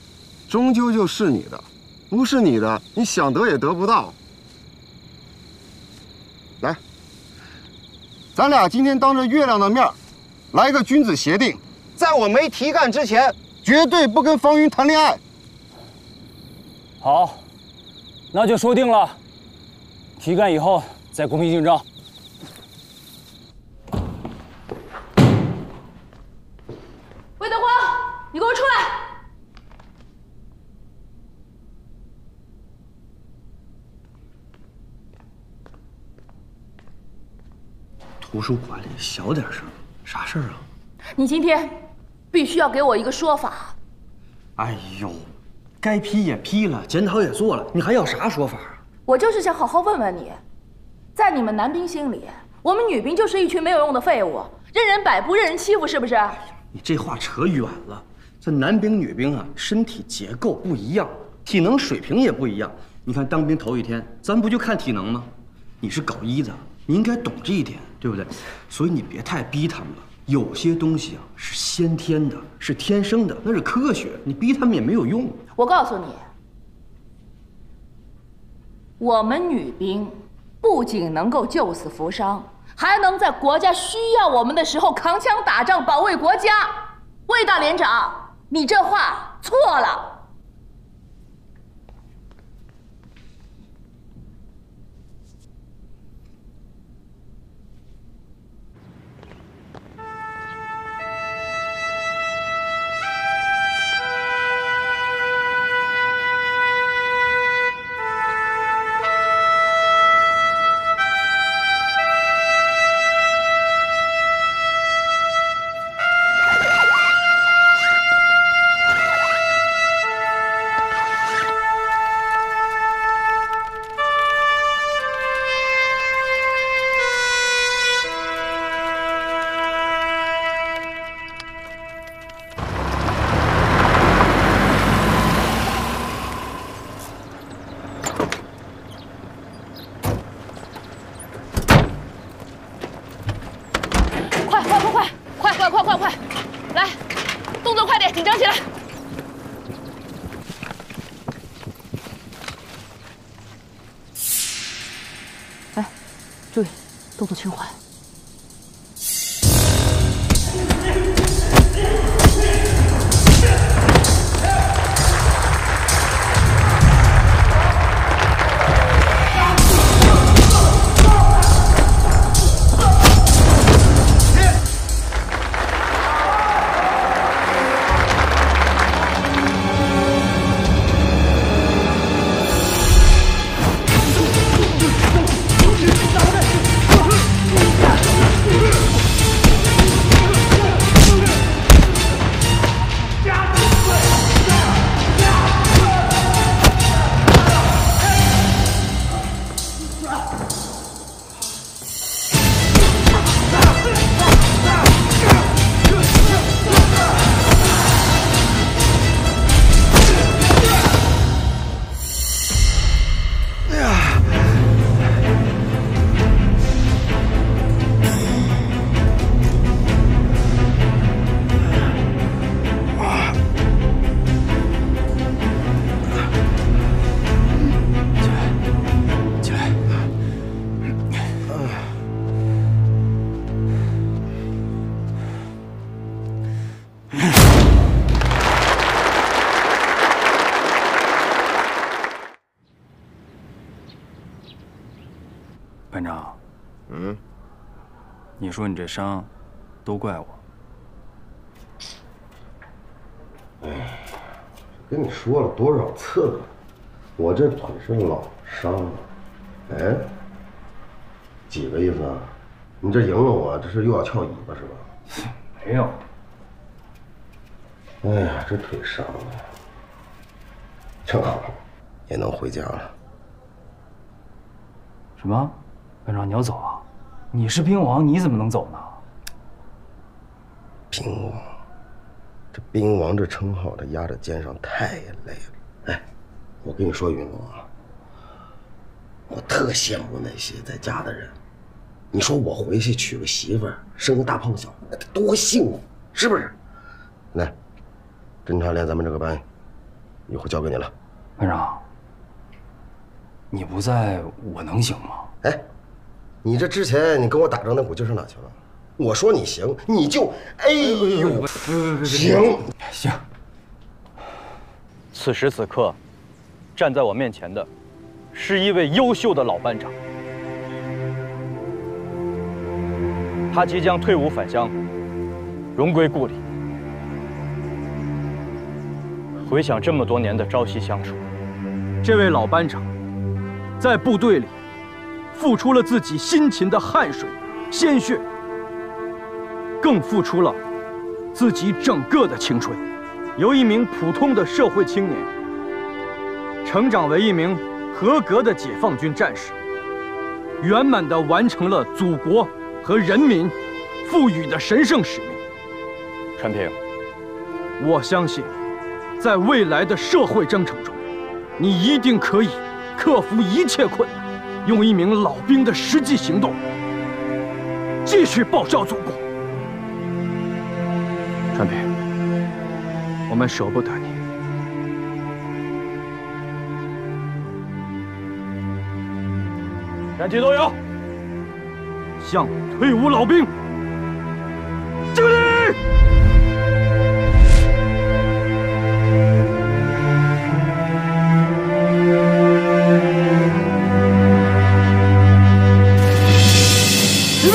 终究就是你的；不是你的，你想得也得不到。来，咱俩今天当着月亮的面，来个君子协定，在我没提干之前，绝对不跟方云谈恋爱。好，那就说定了。提干以后再公平竞争。 图书馆里小点声，啥事儿啊？你今天必须要给我一个说法。哎呦，该批也批了，检讨也做了，你还要啥说法啊？我就是想好好问问你，在你们男兵心里，我们女兵就是一群没有用的废物，任人摆布，任人欺负，是不是？哎呀，你这话扯远了。这男兵女兵啊，身体结构不一样，体能水平也不一样。你看当兵头一天，咱不就看体能吗？你是搞医的。 你应该懂这一点，对不对？所以你别太逼他们了。有些东西啊是先天的，是天生的，那是科学。你逼他们也没有用。我告诉你，我们女兵不仅能够救死扶伤，还能在国家需要我们的时候扛枪打仗，保卫国家。魏大连长，你这话错了。 动作轻缓。 班长，嗯，你说你这伤，都怪我。哎，跟你说了多少次了，我这腿是老伤了。哎，几个意思啊？你这赢了我，这是又要翘尾巴是吧？没有。哎呀，这腿伤了，正好也能回家了。什么？班长你要走啊？你是兵王，你怎么能走呢？兵王，这兵王这称号，这压在肩上太累了。哎，我跟你说，云龙啊，我特羡慕那些在家的人。你说我回去娶个媳妇儿，生个大胖小子，多幸福，是不是？来，侦察连咱们这个班，以后交给你了。班长，你不在我能行吗？哎，你这之前你跟我打仗那股劲上哪去了？我说你行，你就哎呦，行行。此时此刻，站在我面前的，是一位优秀的老班长。 他即将退伍返乡，荣归故里。回想这么多年的朝夕相处，这位老班长在部队里付出了自己辛勤的汗水、鲜血，更付出了自己整个的青春。由一名普通的社会青年，成长为一名合格的解放军战士，圆满地完成了祖国 和人民赋予的神圣使命，陈平，我相信，在未来的社会征程中，你一定可以克服一切困难，用一名老兵的实际行动，继续报效祖国。陈平，我们舍不得你。 全体都有。 向退伍老兵敬礼！起立！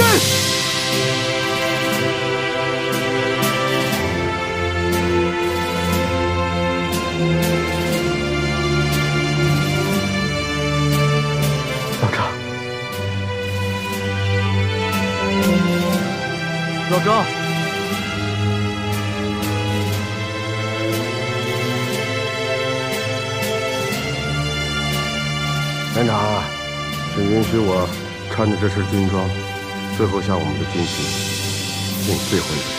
老张。 老张，连长啊，请允许我穿着这身军装，最后向我们的军旗敬最后一杯。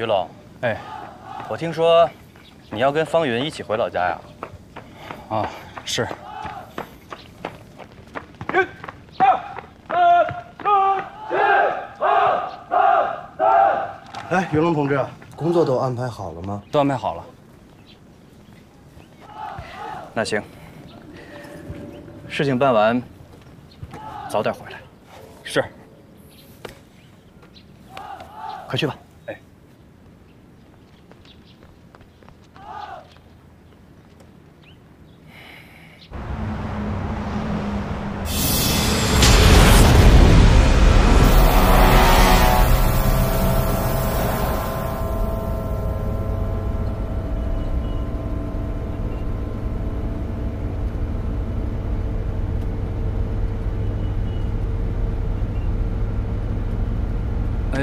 于龙，哎，我听说你要跟方云一起回老家呀？啊，是。一、二、三、四、七、八、三、三。哎，云龙同志，工作都安排好了吗？都安排好了。那行，事情办完，早点回来。是。快去吧。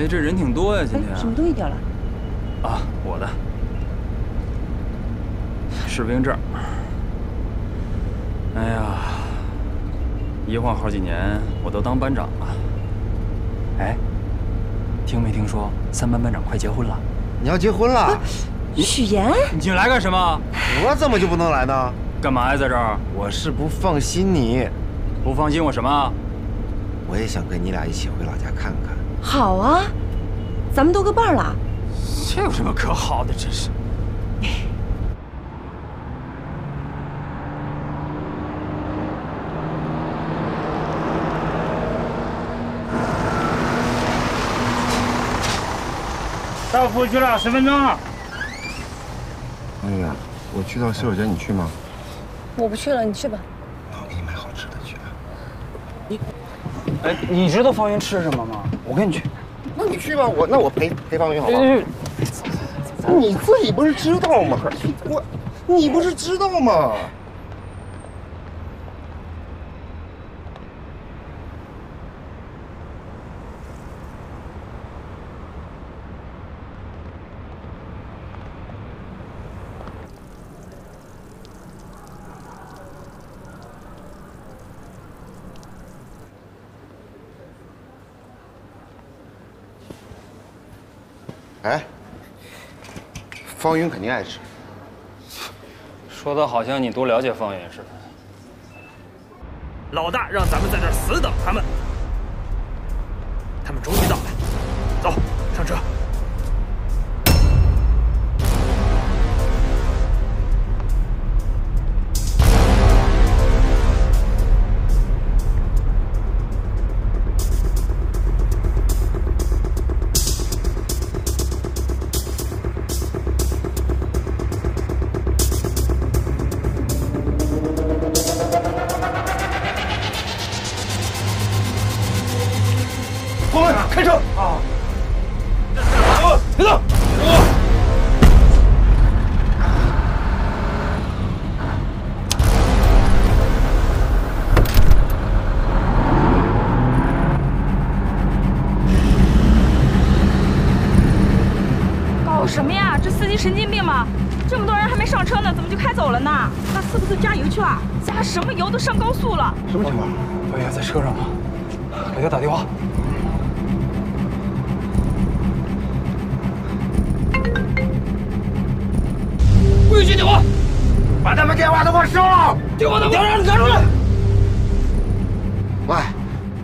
哎，这人挺多呀，今天。什么东西掉了？啊，我的士兵证。哎呀，一晃好几年，我都当班长了。哎，听没听说三班班长快结婚了？你要结婚了？啊、许岩，你来干什么？我怎么就不能来呢？干嘛呀，在这儿？我是不放心你，不放心我什么？ 我也想跟你俩一起回老家看看。好啊，咱们都个伴儿了。这有什么可好的？真是。到服务区了，十分钟。那个，我去趟洗手间，你去吗？我不去了，你去吧。那我给你买好吃的去。你。 哎，你知道方云吃什么吗？我跟你去。那你去吧，我那我陪陪方云好吧？你自己不是知道吗？我，你不是知道吗？哎，方云肯定爱吃。说的好像你多了解方云似的。老大让咱们在这儿死等他们，他们终于到了。走，上车。什么情况？方云在车上吗？给他打电话。不许接电话！把他们电话都给我烧了！电话都给我拿出来！喂，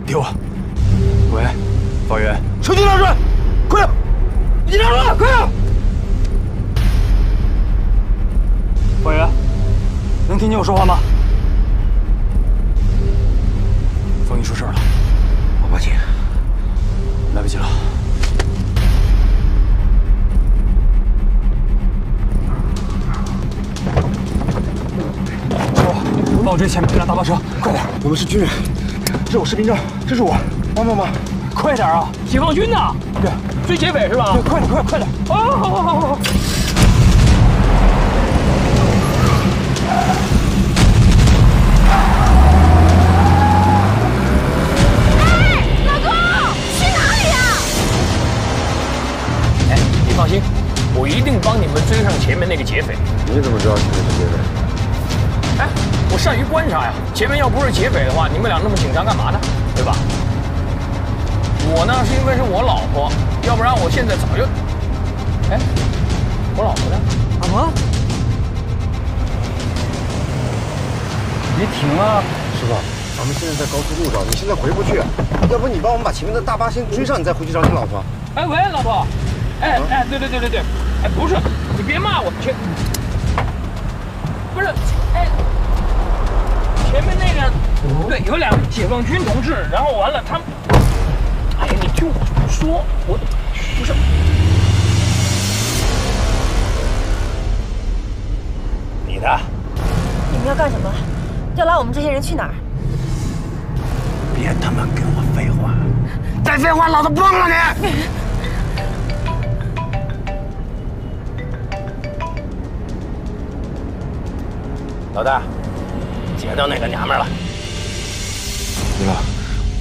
丢我！喂，方云，手机拿出来，快！你拿出来，快！方云，能听见我说话吗？ 出事了，我报警，来不及了。帮我，帮我追前面那辆大巴车，快点！我们是军人，这是我士兵证，这是我，帮帮忙，快点啊！解放军呐，对，追劫匪是吧？对，快点，快点，快点！啊，好好好好好。 放心，我一定帮你们追上前面那个劫匪。你怎么知道前面是劫匪？哎，我善于观察呀。前面要不是劫匪的话，你们俩那么紧张干嘛呢？对吧？我呢是因为是我老婆，要不然我现在早就……哎，我老婆呢？老婆，别停啊！师傅，咱们现在在高速路上，你现在回不去。要不你帮我们把前面的大巴先追上，你再回去找你老婆。哎喂，老婆。 哎哎，对对对对对，哎不是，你别骂我，前不是，哎，前面那个，对，有两个解放军同志，然后完了他们，哎呀，你听我说，我不是，你的，你们要干什么？要拉我们这些人去哪儿？别他妈跟我废话，再废话老子崩了你！ 老大，劫到那个娘们了。李老，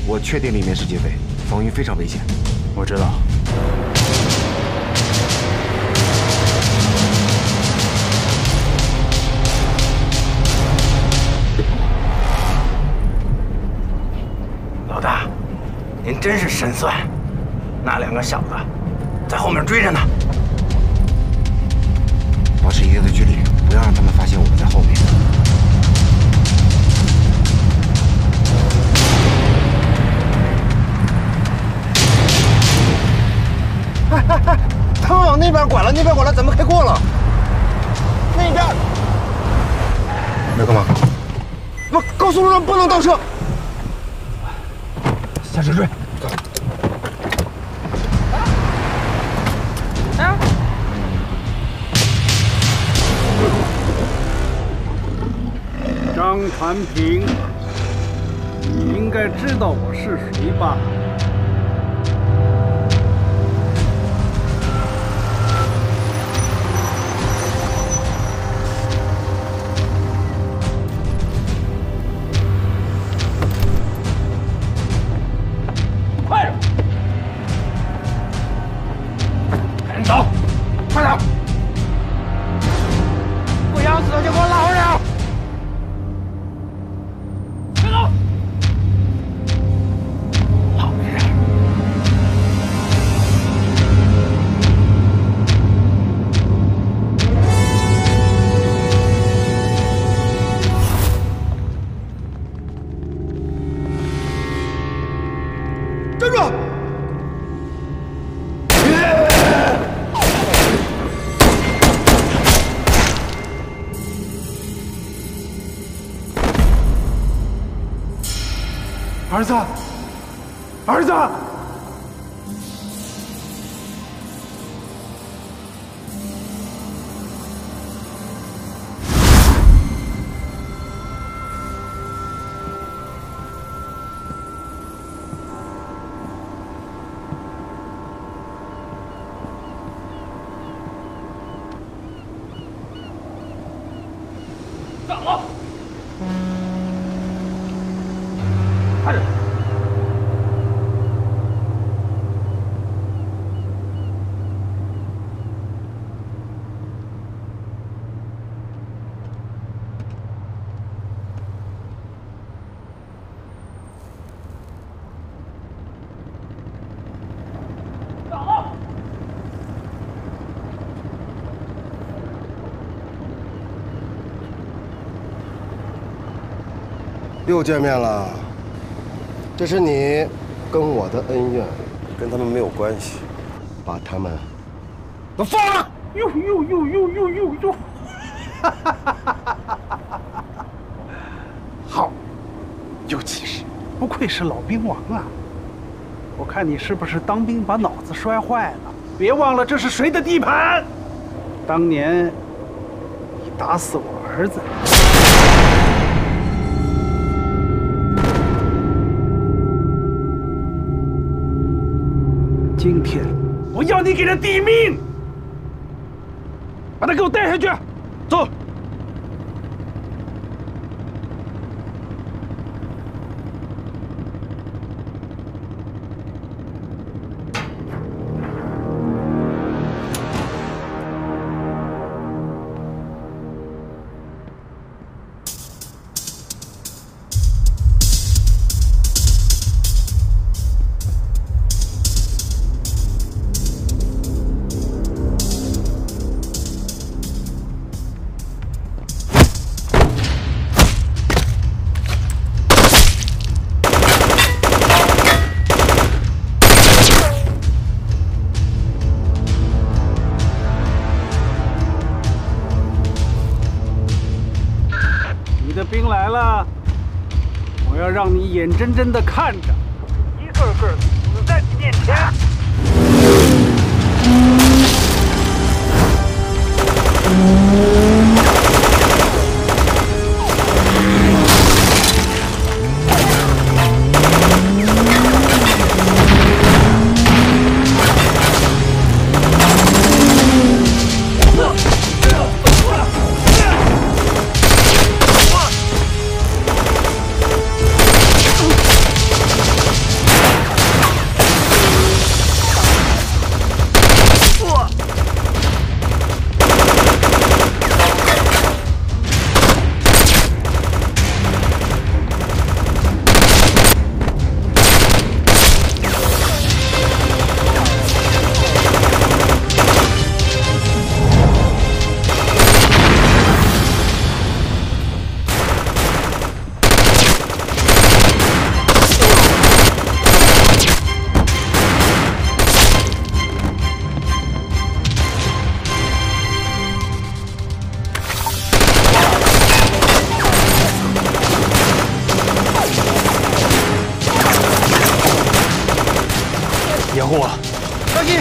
我确定里面是劫匪，方云非常危险。我知道，真是神算，那两个小子在后面追着呢。保持一定的距离，不要让他们发现我们在后面。 哎哎哎！他们往那边拐了，那边拐了，咱们开过了。那边，没干嘛？不，高速路上不能倒车。下车追，走。啊！张传平，你应该知道我是谁吧？ 儿子，儿子，走了。 又见面了，这是你跟我的恩怨，跟他们没有关系，把他们都放了！呦呦呦呦呦呦呦！哈哈哈哈哈哈！好，有气势，不愧是老兵王啊！我看你是不是当兵把脑子摔坏了？别忘了这是谁的地盘！当年你打死我儿子。 今天我要你给他抵命，把他给我带下去，走。让你眼睁睁的看着，一个个死在你面前。护我！阿基，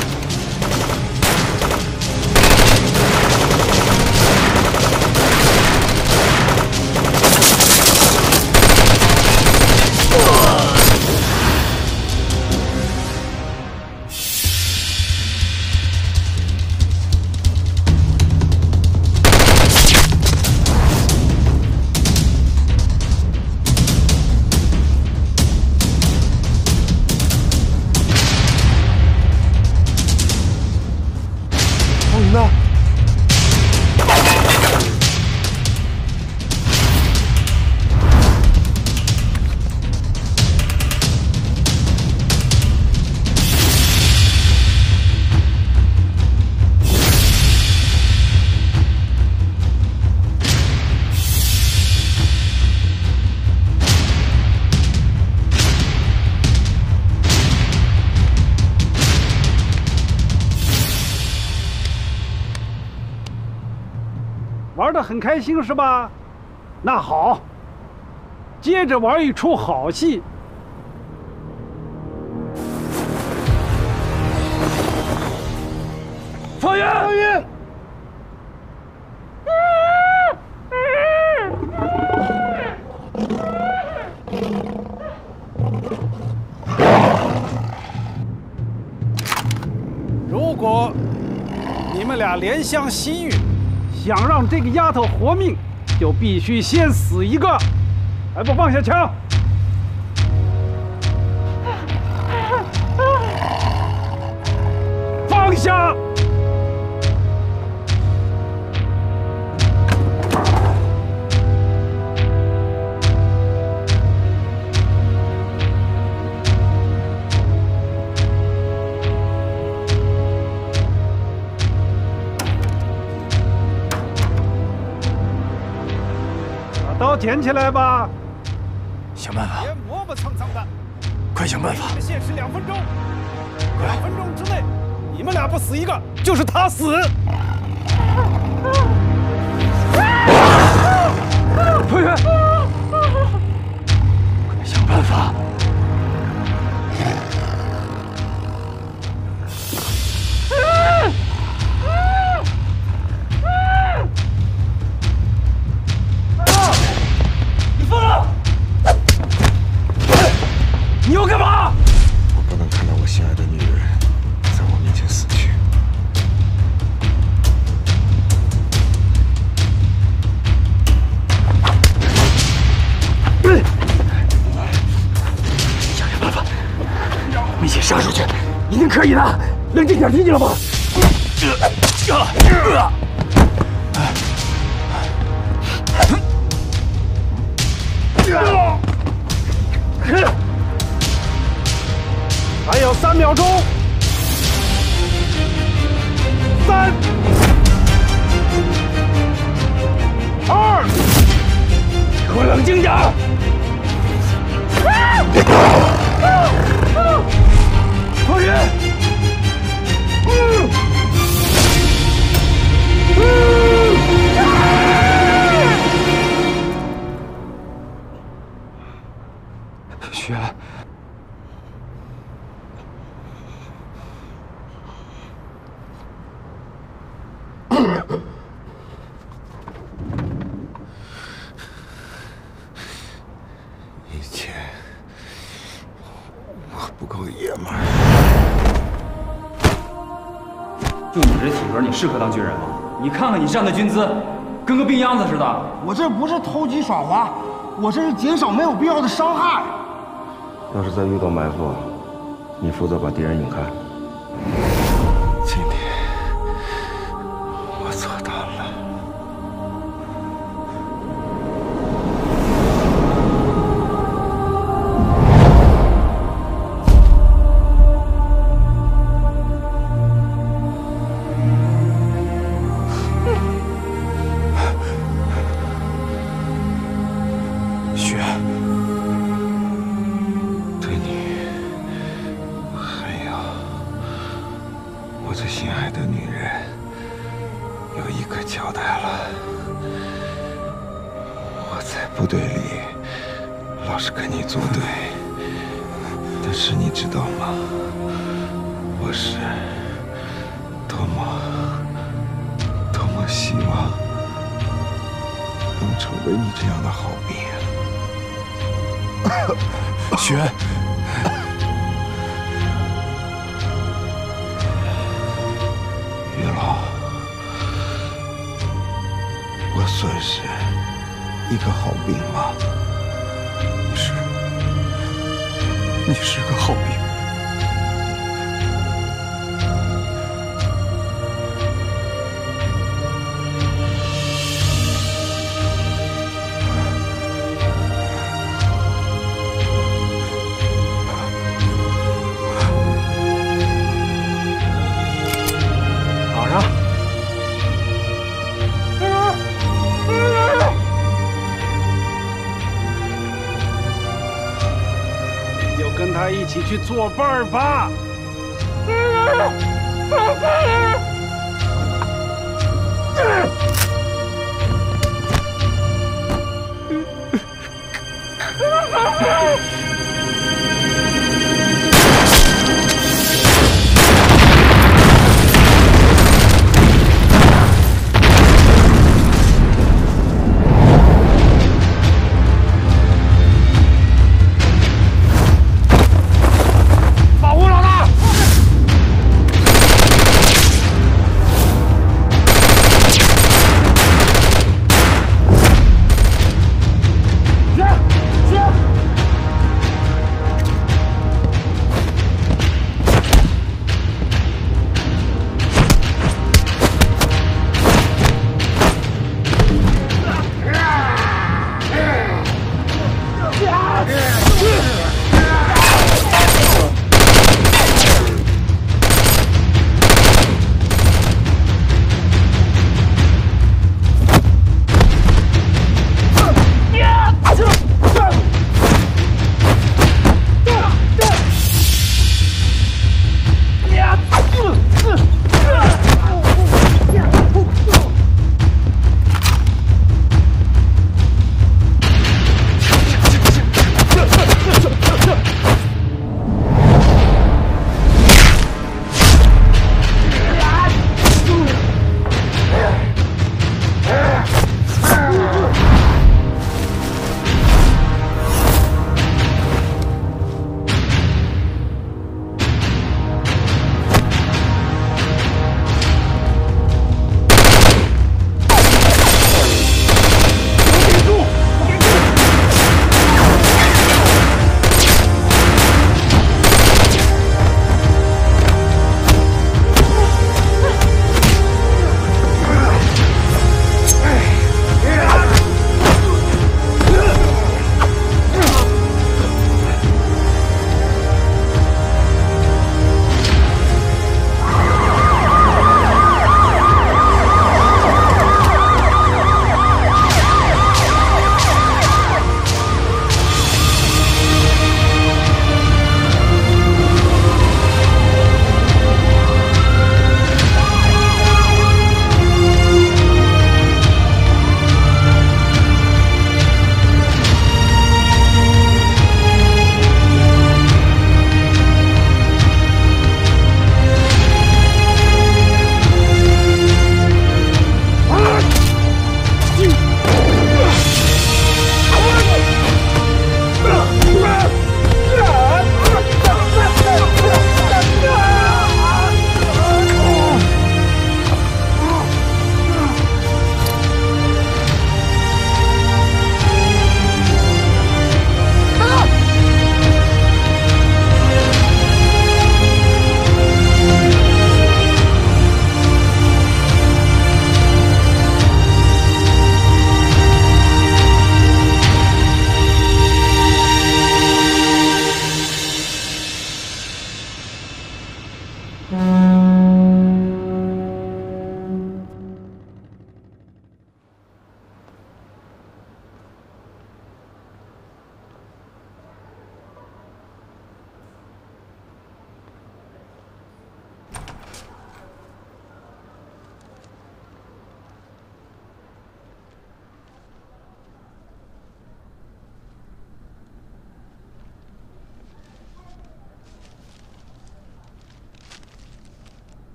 玩得很开心是吧？那好，接着玩一出好戏。放烟！放烟！如果你们俩怜香惜玉。 想让这个丫头活命，就必须先死一个。还不放下枪！放下！捡起来吧，想办法！别磨磨蹭蹭的，快想办法！你们限时两分钟，两分钟之内，你们俩不死一个，就是他死。佩佩，快想办法！可以了，冷静点，听见了吗？还有三秒钟，三、二，给我冷静点。放人！ 雪儿，以前我不够爷们儿。就你这体格，你适合当军人吗？你看看你站的军姿，跟个病秧子似的。我这不是偷鸡耍滑，我这是减少没有必要的伤害。 要是再遇到埋伏，你负责把敌人引开。今天我做到了。雪。 交代了，我在部队里老是跟你作对，但是你知道吗？我是多么多么希望能成为你这样的好命啊！许愿。 我算是一个好兵吗？是，你是个好兵。早上。 跟他一起去作伴儿吧。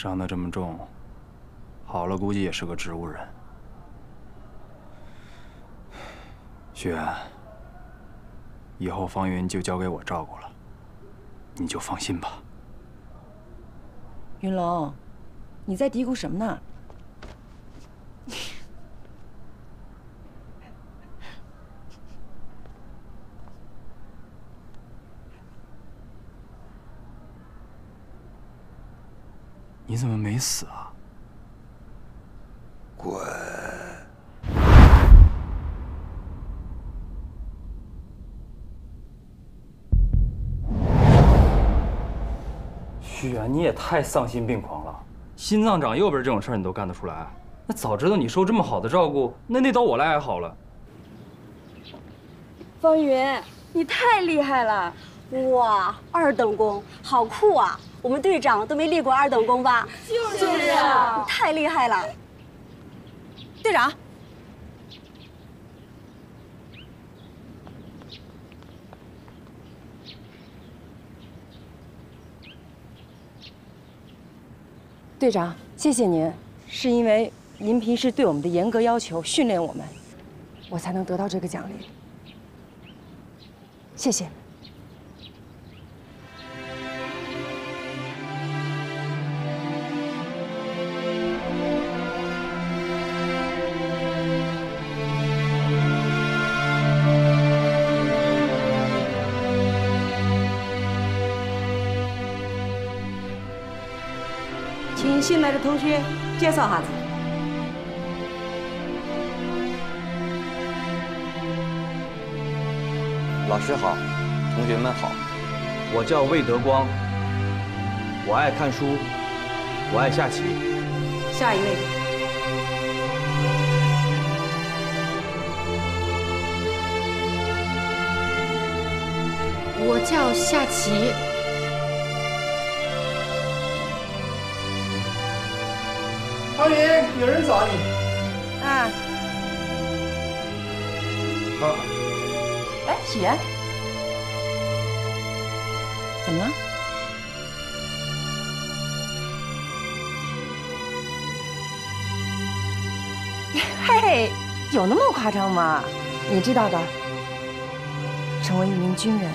伤得这么重，好了估计也是个植物人。许愿，以后方云就交给我照顾了，你就放心吧。云龙，你在嘀咕什么呢？ 你怎么没死啊？滚！许远，你也太丧心病狂了！心脏长右边这种事儿你都干得出来？那早知道你受这么好的照顾，那那刀我来挨好了。方云，你太厉害了！哇，二等功，好酷啊！ 我们队长都没立过二等功吧？就是啊，你太厉害了，队长。队长，谢谢您，是因为您平时对我们的严格要求训练我们，我才能得到这个奖励。谢谢。 新来的同学，介绍下子。老师好，同学们好，我叫魏德光，我爱看书，我爱下棋。下一位。 我叫夏琪。 方云，有人找你。啊。好。哎，许源，怎么了？嘿，有那么夸张吗？你知道的，成为一名军人，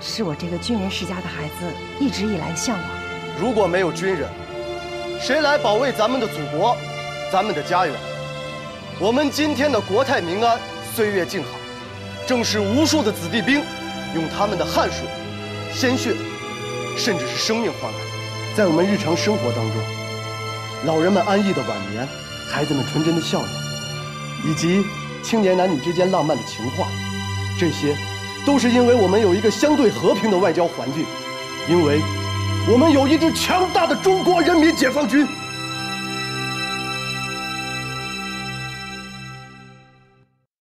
是我这个军人世家的孩子一直以来的向往。如果没有军人， 谁来保卫咱们的祖国，咱们的家园？我们今天的国泰民安、岁月静好，正是无数的子弟兵用他们的汗水、鲜血，甚至是生命换来。在我们日常生活当中，老人们安逸的晚年，孩子们纯真的笑容，以及青年男女之间浪漫的情话，这些都是因为我们有一个相对和平的外交环境，因为 我们有一支强大的中国人民解放军。